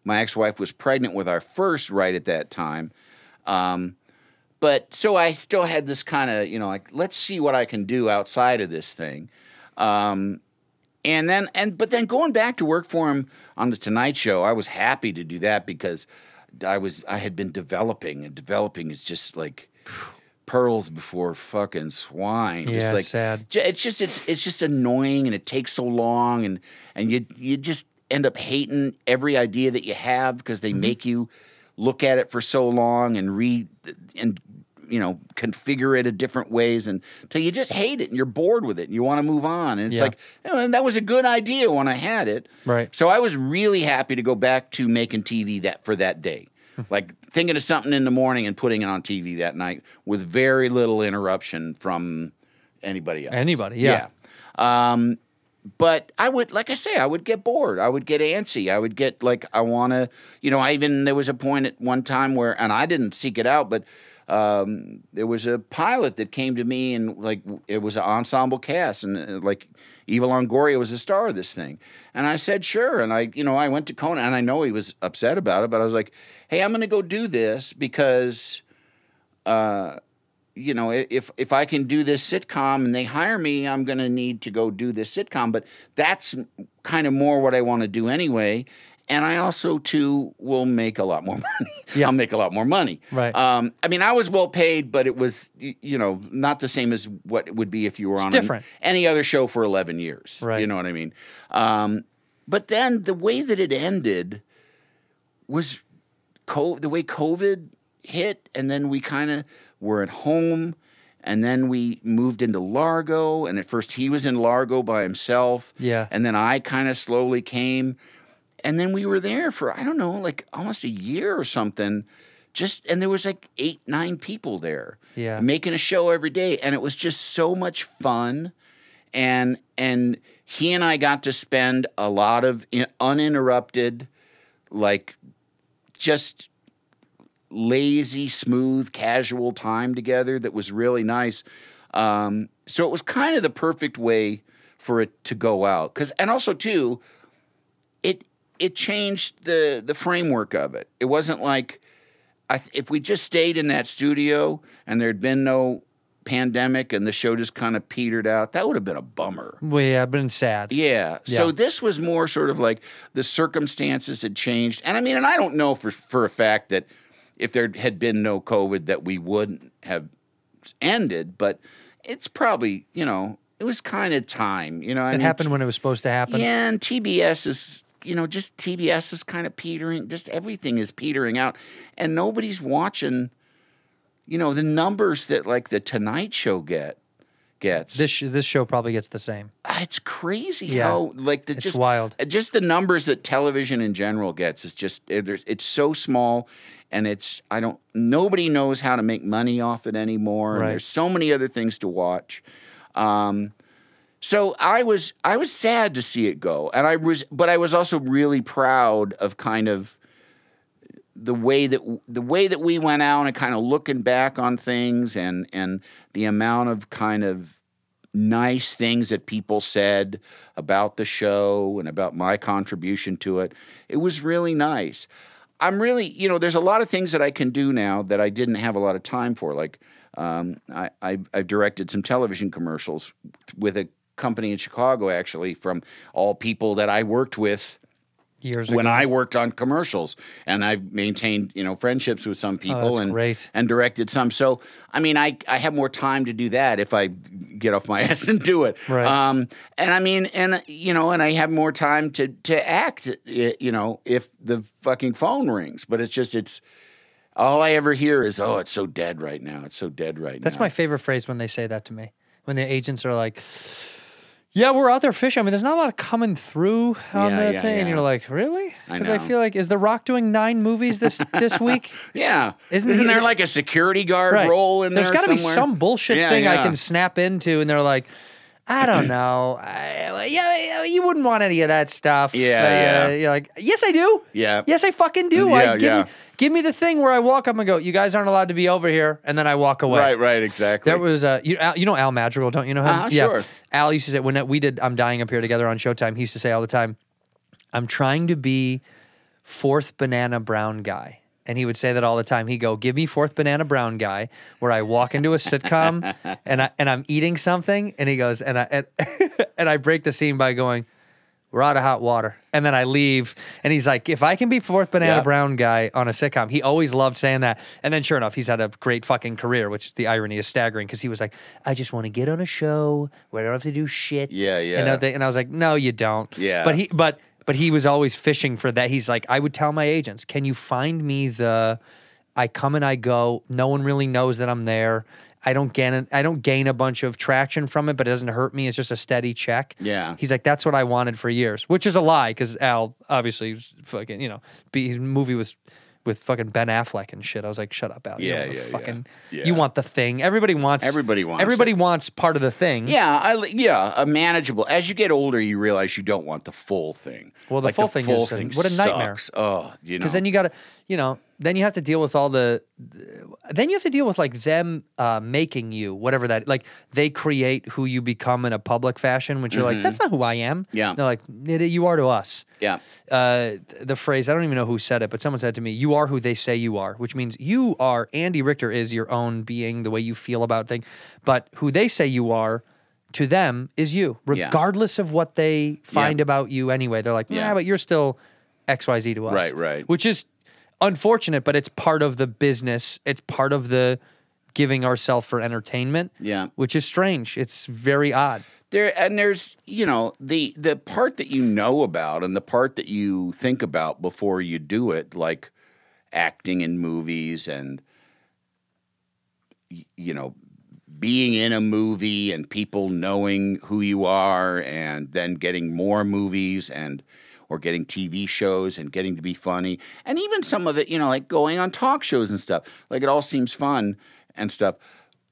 my ex-wife was pregnant with our first right at that time. Um, but so I still had this kind of, you know, like, let's see what I can do outside of this thing. Um, and then, and but then going back to work for him on The Tonight Show, I was happy to do that because I was, I had been developing, and developing is just like... pearls before fucking swine. Yeah, it's like, sad. It's just it's it's just annoying, and it takes so long, and and you you just end up hating every idea that you have because they mm-hmm. make you look at it for so long and read and you know configure it in different ways until you just hate it and you're bored with it and you want to move on. And it's yeah. like oh, and that was a good idea when I had it. Right. So I was really happy to go back to making T V that for that day. Like thinking of something in the morning and putting it on T V that night with very little interruption from anybody else. Anybody, yeah. yeah. Um, but I would, like I say, I would get bored. I would get antsy. I would get like, I want to, you know, I even, there was a point at one time where, and I didn't seek it out, but um, there was a pilot that came to me and like, it was an ensemble cast and uh, like, Eva Longoria was the star of this thing. And I said, sure. And I, you know, I went to Conan, and I know he was upset about it, but I was like, hey, I'm going to go do this because, uh, you know, if if I can do this sitcom and they hire me, I'm going to need to go do this sitcom. But that's kind of more what I want to do anyway. And I also, too, will make a lot more money. Yeah. I'll make a lot more money. Right. Um, I mean, I was well paid, but it was, you know, not the same as what it would be if you were it's on different. A, any other show for eleven years. Right. You know what I mean? Um, but then the way that it ended was co the way COVID hit, and then we kind of were at home, and then we moved into Largo, and at first he was in Largo by himself. Yeah. And then I kind of slowly came. And then we were there for, I don't know, like almost a year or something. Just, and there was like eight, nine people there. Yeah. Making a show every day. And it was just so much fun. And, and he and I got to spend a lot of uninterrupted, like just lazy, smooth, casual time together that was really nice. Um, so it was kind of the perfect way for it to go out. 'Cause, and also too, it, it changed the the framework of it. It wasn't like I, if we just stayed in that studio and there'd been no pandemic and the show just kind of petered out, that would have been a bummer. Well, yeah, I've been sad. Yeah. yeah. So this was more sort of like the circumstances had changed. And I mean, and I don't know for, for a fact that if there had been no COVID that we wouldn't have ended, but it's probably, you know, it was kind of time. You know, I It mean, happened when it was supposed to happen. Yeah, and T B S is... You know, just T B S is kind of petering. Just everything is petering out, and nobody's watching. You know, the numbers that like the Tonight Show get gets this sh this show probably gets the same. It's crazy yeah. how like the it's just wild. Just the numbers that television in general gets is just it, it's so small, and it's I don't nobody knows how to make money off it anymore. Right. And there's so many other things to watch. Um, So I was I was sad to see it go, and I was, but I was also really proud of kind of the way that the way that we went out and kind of looking back on things, and and the amount of kind of nice things that people said about the show and about my contribution to it. It was really nice. I'm really, you know, there's a lot of things that I can do now that I didn't have a lot of time for. Like um, I, I I've directed some television commercials with a company in Chicago, actually, from all people that I worked with years ago when I worked on commercials, and I maintained, you know, friendships with some people oh, that's and great. and directed some. So I mean, I I have more time to do that if I get off my ass and do it. Right. Um, and I mean, and you know, and I have more time to to act, you know, if the fucking phone rings. But it's just it's. All I ever hear is, oh, it's so dead right now. It's so dead right now. That's my favorite phrase when they say that to me. When the agents are like, yeah, we're out there fishing. I mean, there's not a lot of coming through on yeah, that yeah, thing. Yeah. And you're like, really? Because I, I feel like, is The Rock doing nine movies this this week? yeah. Isn't, Isn't he, there like a security guard right. role in there's there gotta somewhere? There's got to be some bullshit yeah, thing yeah. I can snap into. And they're like, I don't know. I, yeah, you wouldn't want any of that stuff. Yeah, uh, yeah. You're like, yes, I do. Yeah. Yes, I fucking do. Yeah, I, give yeah. me, Give me the thing where I walk up and go, you guys aren't allowed to be over here, and then I walk away. Right, right, exactly. There was a, you, Al, you know Al Madrigal, don't you know him? Uh, yeah. Sure. Al used to say, when we did I'm Dying Up Here together on Showtime, he used to say all the time, I'm trying to be fourth banana brown guy. And he would say that all the time. He'd go, give me fourth banana brown guy, where I walk into a sitcom and, I, and I'm eating something, and he goes, and I, and, and I break the scene by going, we're out of hot water. And then I leave. And he's like, if I can be fourth banana yeah. brown guy on a sitcom, he always loved saying that. And then sure enough, he's had a great fucking career, which the irony is staggering, because he was like, I just want to get on a show where I don't have to do shit. Yeah, yeah. And, they, and I was like, no, you don't. Yeah. But he, but but he was always fishing for that. He's like, I would tell my agents, can you find me the, I come and I go, no one really knows that I'm there. I don't gain I don't gain a bunch of traction from it, but it doesn't hurt me. It's just a steady check. Yeah. He's like, that's what I wanted for years, which is a lie, because Al obviously fucking, you know, be, his movie was with fucking Ben Affleck and shit. I was like, shut up, Al. You yeah, yeah, fucking, yeah. yeah. You want the thing. Everybody wants. Everybody wants. Everybody it. wants part of the thing. Yeah, I, yeah, a manageable. As you get older, you realize you don't want the full thing. Well, the like full the thing full is thing what a nightmare. Sucks. Oh, you know. Because then you gotta, you know. Then you have to deal with all the, then you have to deal with like them uh, making you, whatever that, like they create who you become in a public fashion, which you're mm-hmm. like, that's not who I am. Yeah. They're like, you are to us. Yeah. Uh, the phrase, I don't even know who said it, but someone said to me, you are who they say you are, which means you are, Andy Richter is your own being, the way you feel about things, but who they say you are to them is you, regardless yeah. of what they find yeah. about you anyway. They're like, nah, yeah, but you're still X Y Z to us. Right, right. Which is unfortunate, but it's part of the business. It's part of the giving ourselves for entertainment. Yeah, which is strange. It's very odd. There and there's, you know, the the part that you know about and the part that you think about before you do it, like acting in movies and you know being in a movie and people knowing who you are and then getting more movies and. Or getting T V shows and getting to be funny. And even some of it, you know, like going on talk shows and stuff. Like it all seems fun and stuff.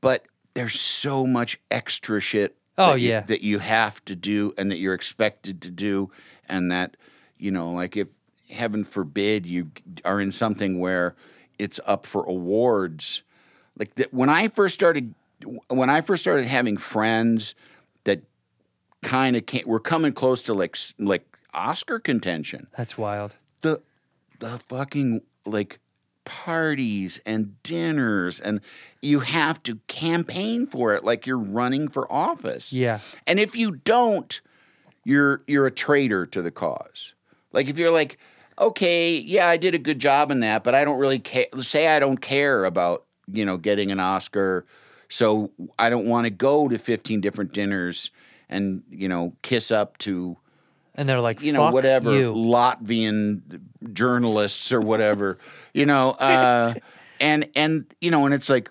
But there's so much extra shit oh, that, yeah. you, that you have to do and that you're expected to do. And that, you know, like if, heaven forbid, you are in something where it's up for awards. Like that, when I first started, when I first started having friends that kind of can't, were coming close to like, like, Oscar contention. That's wild. The the fucking like parties and dinners and you have to campaign for it like you're running for office. Yeah. And if you don't, you're you're a traitor to the cause. Like if you're like, okay, yeah, I did a good job in that, but I don't really care. Say I don't care about, you know, getting an Oscar, so I don't want to go to fifteen different dinners and, you know, kiss up to and they're like, you know, fuck whatever, you. Latvian journalists or whatever, you know, uh, and, and, you know, and it's like,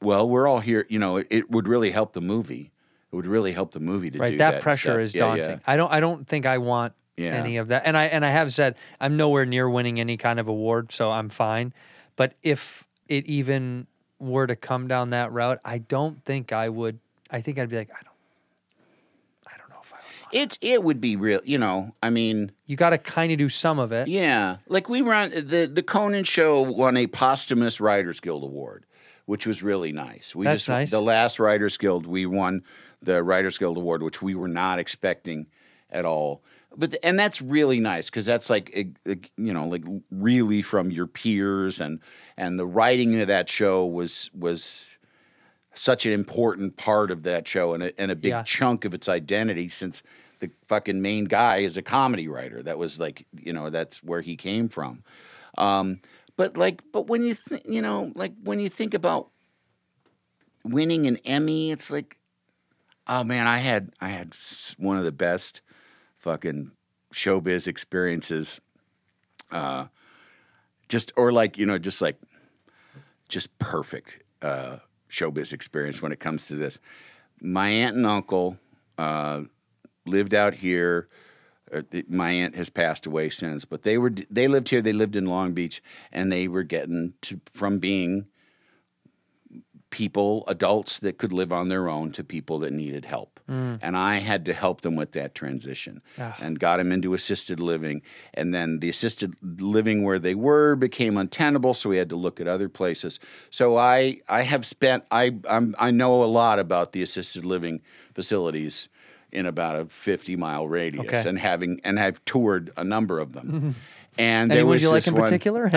well, we're all here, you know, it, it would really help the movie. It would really help the movie to right, do that. Right, that pressure stuff. is yeah, daunting. Yeah. I don't, I don't think I want yeah. any of that. And I, and I have said, I'm nowhere near winning any kind of award, so I'm fine. But if it even were to come down that route, I don't think I would, I think I'd be like, I don't. It it would be real, you know, I mean. You got to kind of do some of it. Yeah. Like we run, the, the Conan show won a posthumous Writers Guild Award, which was really nice. We That's just, nice. The last Writers Guild, we won the Writers Guild Award, which we were not expecting at all. But the, and that's really nice because that's like, a, a, you know, like really from your peers and and the writing of that show was was... such an important part of that show and a, and a big yeah. chunk of its identity since the fucking main guy is a comedy writer. That was like, you know, that's where he came from. Um, but like, but when you, th you know, like when you think about winning an Emmy, it's like, oh man, I had, I had one of the best fucking showbiz experiences. Uh, just, or like, you know, just like, just perfect, uh, showbiz experience when it comes to this. My aunt and uncle, uh, lived out here. My aunt has passed away since, but they were, they lived here. They lived in Long Beach, and they were getting to, from being people, adults that could live on their own to people that needed help. Mm. And I had to help them with that transition Ugh. and got them into assisted living. And then the assisted living where they were became untenable. So we had to look at other places. So I, I have spent, I, I'm, I know a lot about the assisted living facilities in about a fifty mile radius okay. and having, and I've toured a number of them. And there was you like in one... particular?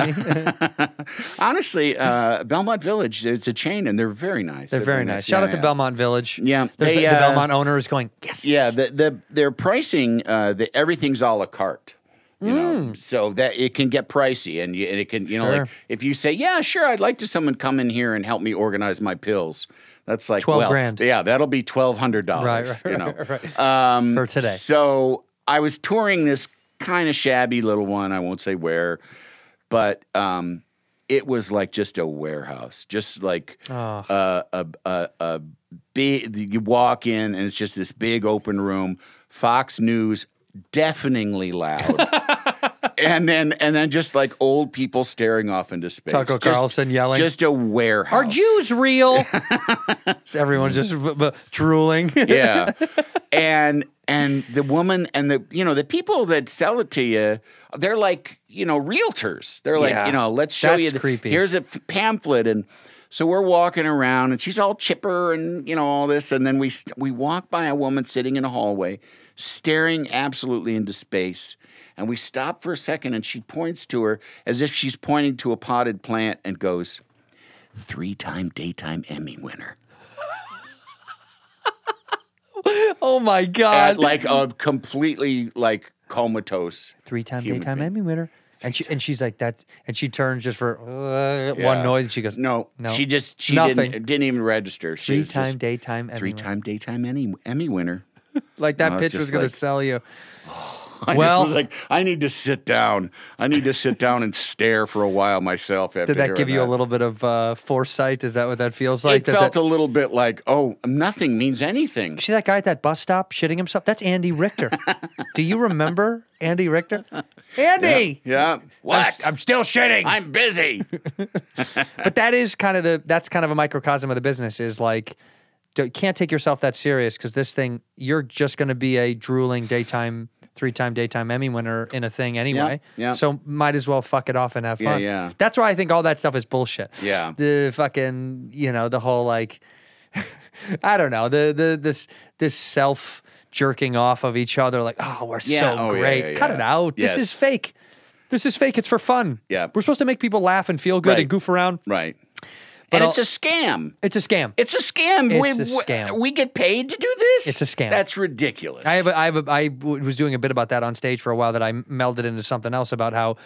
Honestly, uh, Belmont Village, it's a chain, and they're very nice. They're, they're very nice. nice. Shout yeah, out to yeah. Belmont Village. Yeah. They, the, uh, the Belmont owner is going, yes. Yeah, the, the, their pricing, uh, the, everything's a la carte. You mm. know, so that it can get pricey, and, you, and it can, you sure. know, like if you say, yeah, sure, I'd like to someone come in here and help me organize my pills. That's like, twelve well, grand. Yeah, that'll be twelve hundred dollars, right, right, you know. Right, right. Um, for today. So I was touring this kind of shabby little one. I won't say where, but um, it was like just a warehouse, just like oh. uh, a, a, a big, you walk in and it's just this big open room, Fox News, deafeningly loud. And then, and then, just like old people staring off into space. Tucker just, Carlson yelling. Just a warehouse. Are Jews real? Everyone's just b b drooling. Yeah, and and the woman and the you know the people that sell it to you, they're like you know realtors. They're like yeah. you know let's show That's you. The, creepy. Here's a pamphlet, and so we're walking around, and she's all chipper, and you know all this, and then we we walk by a woman sitting in a hallway, staring absolutely into space. And we stop for a second, and she points to her as if she's pointing to a potted plant and goes, three-time daytime Emmy winner. Oh, my God. At like a completely, like, comatose. Three-time daytime being. Emmy winner. And she and she's like that, and she turns just for uh, yeah. one noise, and she goes, no, no, she just, she nothing. Didn't, didn't even register. Three-time daytime Emmy Three-time daytime Emmy, Emmy winner. Like that pitch was going like, to sell you. I well, just was like, I need to sit down. I need to sit down and stare for a while myself. After did that give you that. a little bit of uh, foresight? Is that what that feels like? It that, felt that, a little bit like, oh, nothing means anything. See that guy at that bus stop shitting himself? That's Andy Richter. Do you remember Andy Richter? Andy! Yeah. yeah. What? I'm, I'm still shitting. I'm busy. But that is kind of the, that's kind of a microcosm of the business is like, you can't take yourself that serious because this thing, you're just going to be a drooling daytime three-time daytime Emmy winner in a thing anyway. Yep, yep. So might as well fuck it off and have fun. Yeah, yeah. That's why I think all that stuff is bullshit. Yeah. The fucking, you know, the whole like, I don't know, the the this this self jerking off of each other like, oh, we're yeah. so oh, great. Yeah, yeah, yeah. Cut it out. Yes. This is fake. This is fake. It's for fun. Yeah. We're supposed to make people laugh and feel good right. and goof around. Right. But and it's a scam. It's a scam. It's a scam. It's we, a scam. We get paid to do this? It's a scam. That's ridiculous. I have a, I have a, I was doing a bit about that on stage for a while that I melded into something else about how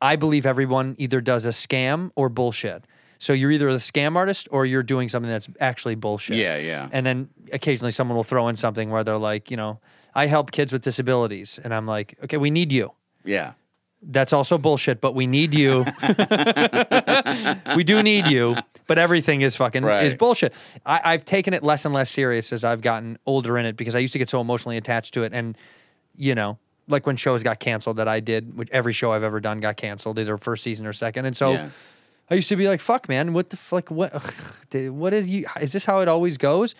I believe everyone either does a scam or bullshit. So you're either a scam artist or you're doing something that's actually bullshit. Yeah, yeah. And then occasionally someone will throw in something where they're like, you know, I help kids with disabilities. And I'm like, okay, we need you. Yeah. That's also bullshit, but we need you. We do need you, but everything is fucking right. is bullshit. I, I've taken it less and less serious as I've gotten older in it because I used to get so emotionally attached to it. And, you know, like when shows got canceled that I did, which every show I've ever done got canceled, either first season or second. And so yeah. I used to be like, fuck, man, what the fuck? What, ugh, what is, you, is this how it always goes?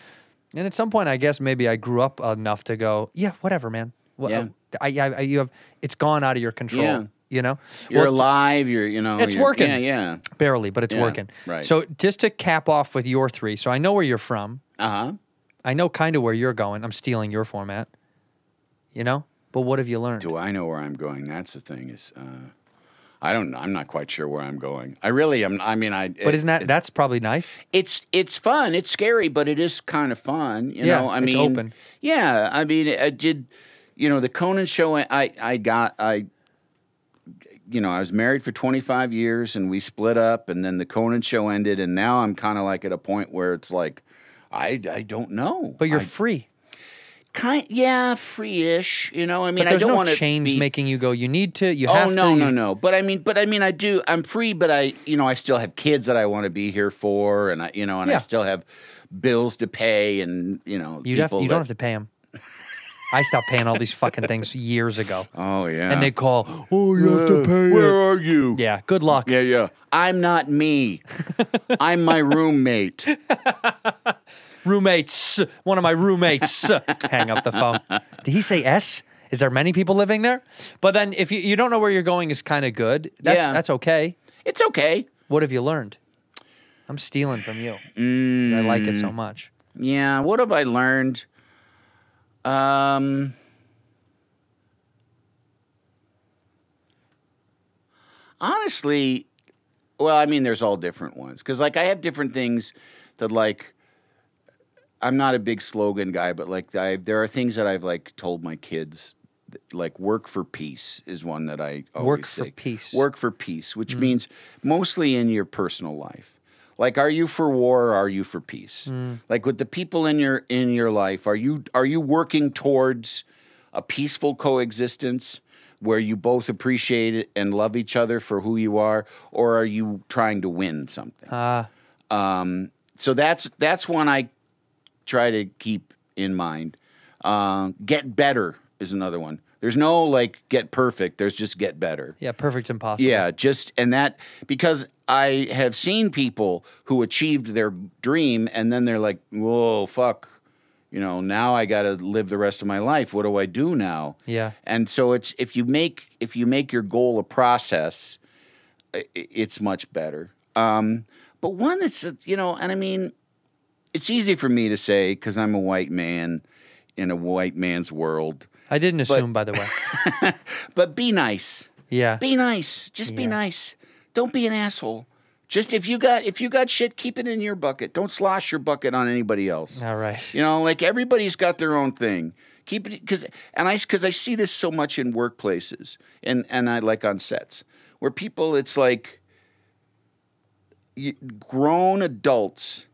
And at some point, I guess maybe I grew up enough to go, yeah, whatever, man. Well, yeah. I, I, I, you have, it's gone out of your control. Yeah. You know, you're well, alive. You're, you know, it's you're, working. Yeah, yeah, barely, but it's yeah, working. Right. So just to cap off with your three. So I know where you're from. Uh huh. I know kind of where you're going. I'm stealing your format. You know, but what have you learned? Do I know where I'm going? That's the thing. Is uh, I don't. I'm not quite sure where I'm going. I really am. I mean, I. But it, isn't that it, that's probably nice? It's it's fun. It's scary, but it is kind of fun. You yeah, know, I it's mean, open. Yeah, I mean, I did. you know, the Conan show, I, I got, I, you know, I was married for twenty-five years and we split up, and then the Conan show ended, and now I'm kind of like at a point where it's like, I, I don't know. But you're I, free. Kind, yeah, free-ish, you know. I mean, but I don't no want to change be, making you go, you need to, you oh, have no, to. Oh, no, no, no. But I mean, but I mean, I do, I'm free, but I, you know, I still have kids that I want to be here for, and I, you know, and yeah. I still have bills to pay, and, you know. You'd have, you that, don't have to pay them. I stopped paying all these fucking things years ago. Oh, yeah. And they call, oh, you yeah, have to pay Where it. are you? Yeah, good luck. Yeah, yeah. I'm not me. I'm my roommate. Roommates. One of my roommates. Hang up the phone. Did he say S? Is there many people living there? But then if you, you don't know where you're going is kind of good. That's, yeah. that's okay. It's okay. What have you learned? I'm stealing from you. Mm. I like it so much. Yeah. What have I learned? Um, honestly, well, I mean, there's all different ones. Because, like, I have different things that, like, I'm not a big slogan guy, but, like, I, there are things that I've, like, told my kids. That, like, work for peace is one that I always work say. Work for peace. Work for peace, which mm. means mostly in your personal life. Like, are you for war or are you for peace? Mm. Like, with the people in your in your life, are you are you working towards a peaceful coexistence where you both appreciate it and love each other for who you are, or are you trying to win something? Uh. Um, so that's that's one I try to keep in mind. Uh, get better is another one. There's no, like, get perfect. There's just get better. Yeah, perfect's impossible. Yeah, just, and that, because I have seen people who achieved their dream, and then they're like, whoa, fuck, you know, now I got to live the rest of my life. What do I do now? Yeah. And so it's, if you make, if you make your goal a process, it's much better. Um, but one that's, you know, and I mean, it's easy for me to say, because I'm a white man in a white man's world. I didn't assume, but, by the way. But be nice. Yeah. Be nice. Just yeah. be nice. Don't be an asshole. Just if you got if you got shit, keep it in your bucket. Don't slosh your bucket on anybody else. All right. You know, like, everybody's got their own thing. Keep it, cause and I because I see this so much in workplaces and and I like on sets where people, it's like you, grown adults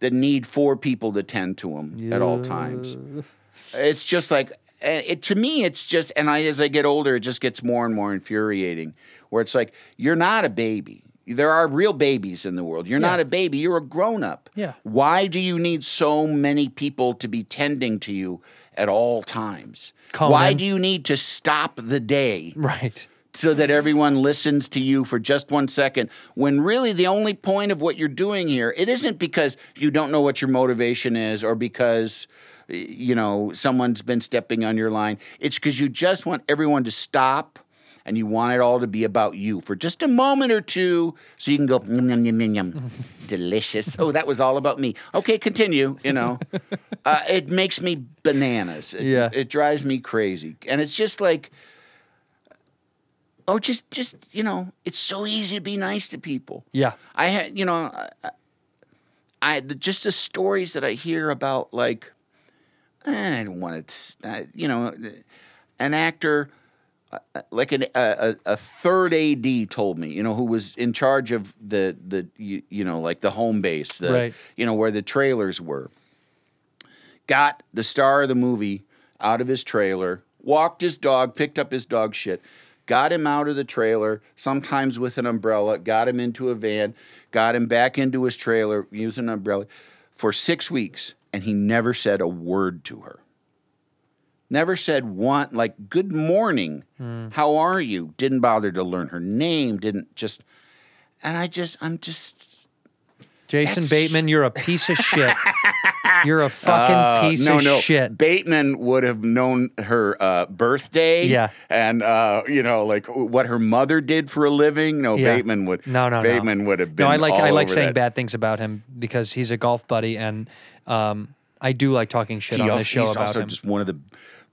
that need four people to tend to them yeah. at all times. It's just like. And it, to me, it's just, and I, as I get older, it just gets more and more infuriating, where it's like, you're not a baby. There are real babies in the world. You're yeah. not a baby. You're a grown-up. Yeah. Why do you need so many people to be tending to you at all times? Conan. Why do you need to stop the day? Right. So that everyone listens to you for just one second, when really the only point of what you're doing here, it isn't because you don't know what your motivation is or because... you know, someone's been stepping on your line. It's because you just want everyone to stop and you want it all to be about you for just a moment or two so you can go, nom, nom, nom, nom. Delicious. Oh, that was all about me. Okay, continue, you know. Uh, it makes me bananas. It, yeah. it drives me crazy. And it's just like, oh, just, just, you know, it's so easy to be nice to people. Yeah. I had, you know, I, I the, just the stories that I hear about, like, I don't want to, you know, an actor, uh, like an, a, a third A D told me, you know, who was in charge of the, the you, you know, like the home base, the, right. you know, where the trailers were, got the star of the movie out of his trailer, walked his dog, picked up his dog shit, got him out of the trailer, sometimes with an umbrella, got him into a van, got him back into his trailer, using an umbrella for six weeks. And he never said a word to her. Never said one, like, good morning, mm. how are you? Didn't bother to learn her name, didn't just, and I just, I'm just. Jason that's... Bateman, you're a piece of shit. You're a fucking uh, piece no, of no. shit. Bateman would have known her uh, birthday yeah. and, uh, you know, like what her mother did for a living. No, yeah. Bateman would no, no, Bateman no. would have been No, I like, all I like saying that. bad things about him because he's a golf buddy and... Um, I do like talking shit he on also, this show he's about also him. Just one of the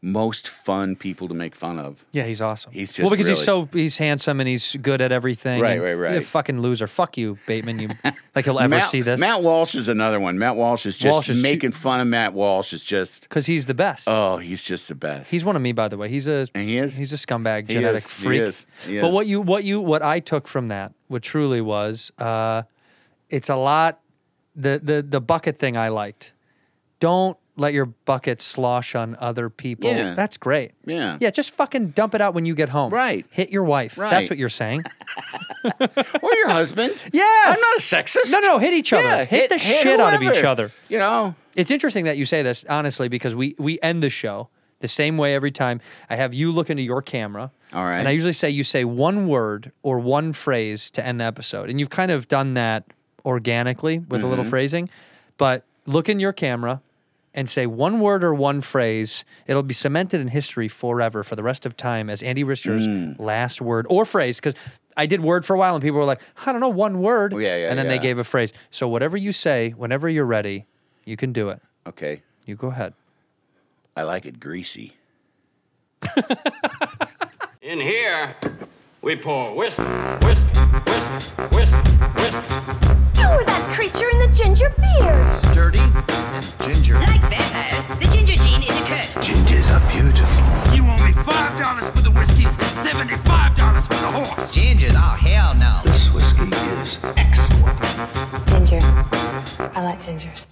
most fun people to make fun of. Yeah, he's awesome. He's just well because really... he's so he's handsome and he's good at everything. Right, right, right. You're a fucking loser. Fuck you, Bateman. You like he'll ever Matt, see this. Matt Walsh is another one. Matt Walsh is just Walsh is making too... fun of Matt Walsh is just because he's the best. Oh, he's just the best. He's one of me, by the way. He's a and he is he's a scumbag he genetic is. freak. He is. He is. But what you what you what I took from that, what truly was, uh, it's a lot. The the the bucket thing I liked. Don't let your bucket slosh on other people. Yeah. That's great. Yeah. Yeah, just fucking dump it out when you get home. Right. Hit your wife. Right. That's what you're saying. Or your husband. Yes. I'm not a sexist. No, no, hit each other. Yeah, hit, hit the hit shit whoever. out of each other. You know. It's interesting that you say this, honestly, because we, we end the show the same way every time. I have you look into your camera. All right. And I usually say you say one word or one phrase to end the episode. And you've kind of done that organically with mm-hmm. a little phrasing. But look in your camera and say one word or one phrase. It'll be cemented in history forever for the rest of time as Andy Richter's mm. last word or phrase. Because I did word for a while and people were like, I don't know, one word. Oh, yeah, yeah, and then yeah. they gave a phrase. So whatever you say, whenever you're ready, you can do it. Okay. You go ahead. I like it greasy. In here, we pour whiskey, whiskey, whiskey, whiskey, whiskey. You were that creature in the ginger beard. Sturdy and ginger. Like vampires, the ginger gene is a curse. Gingers are beautiful. You owe me five dollars for the whiskey and seventy-five dollars for the horse. Gingers, oh hell no. This whiskey is excellent. Ginger. I like gingers.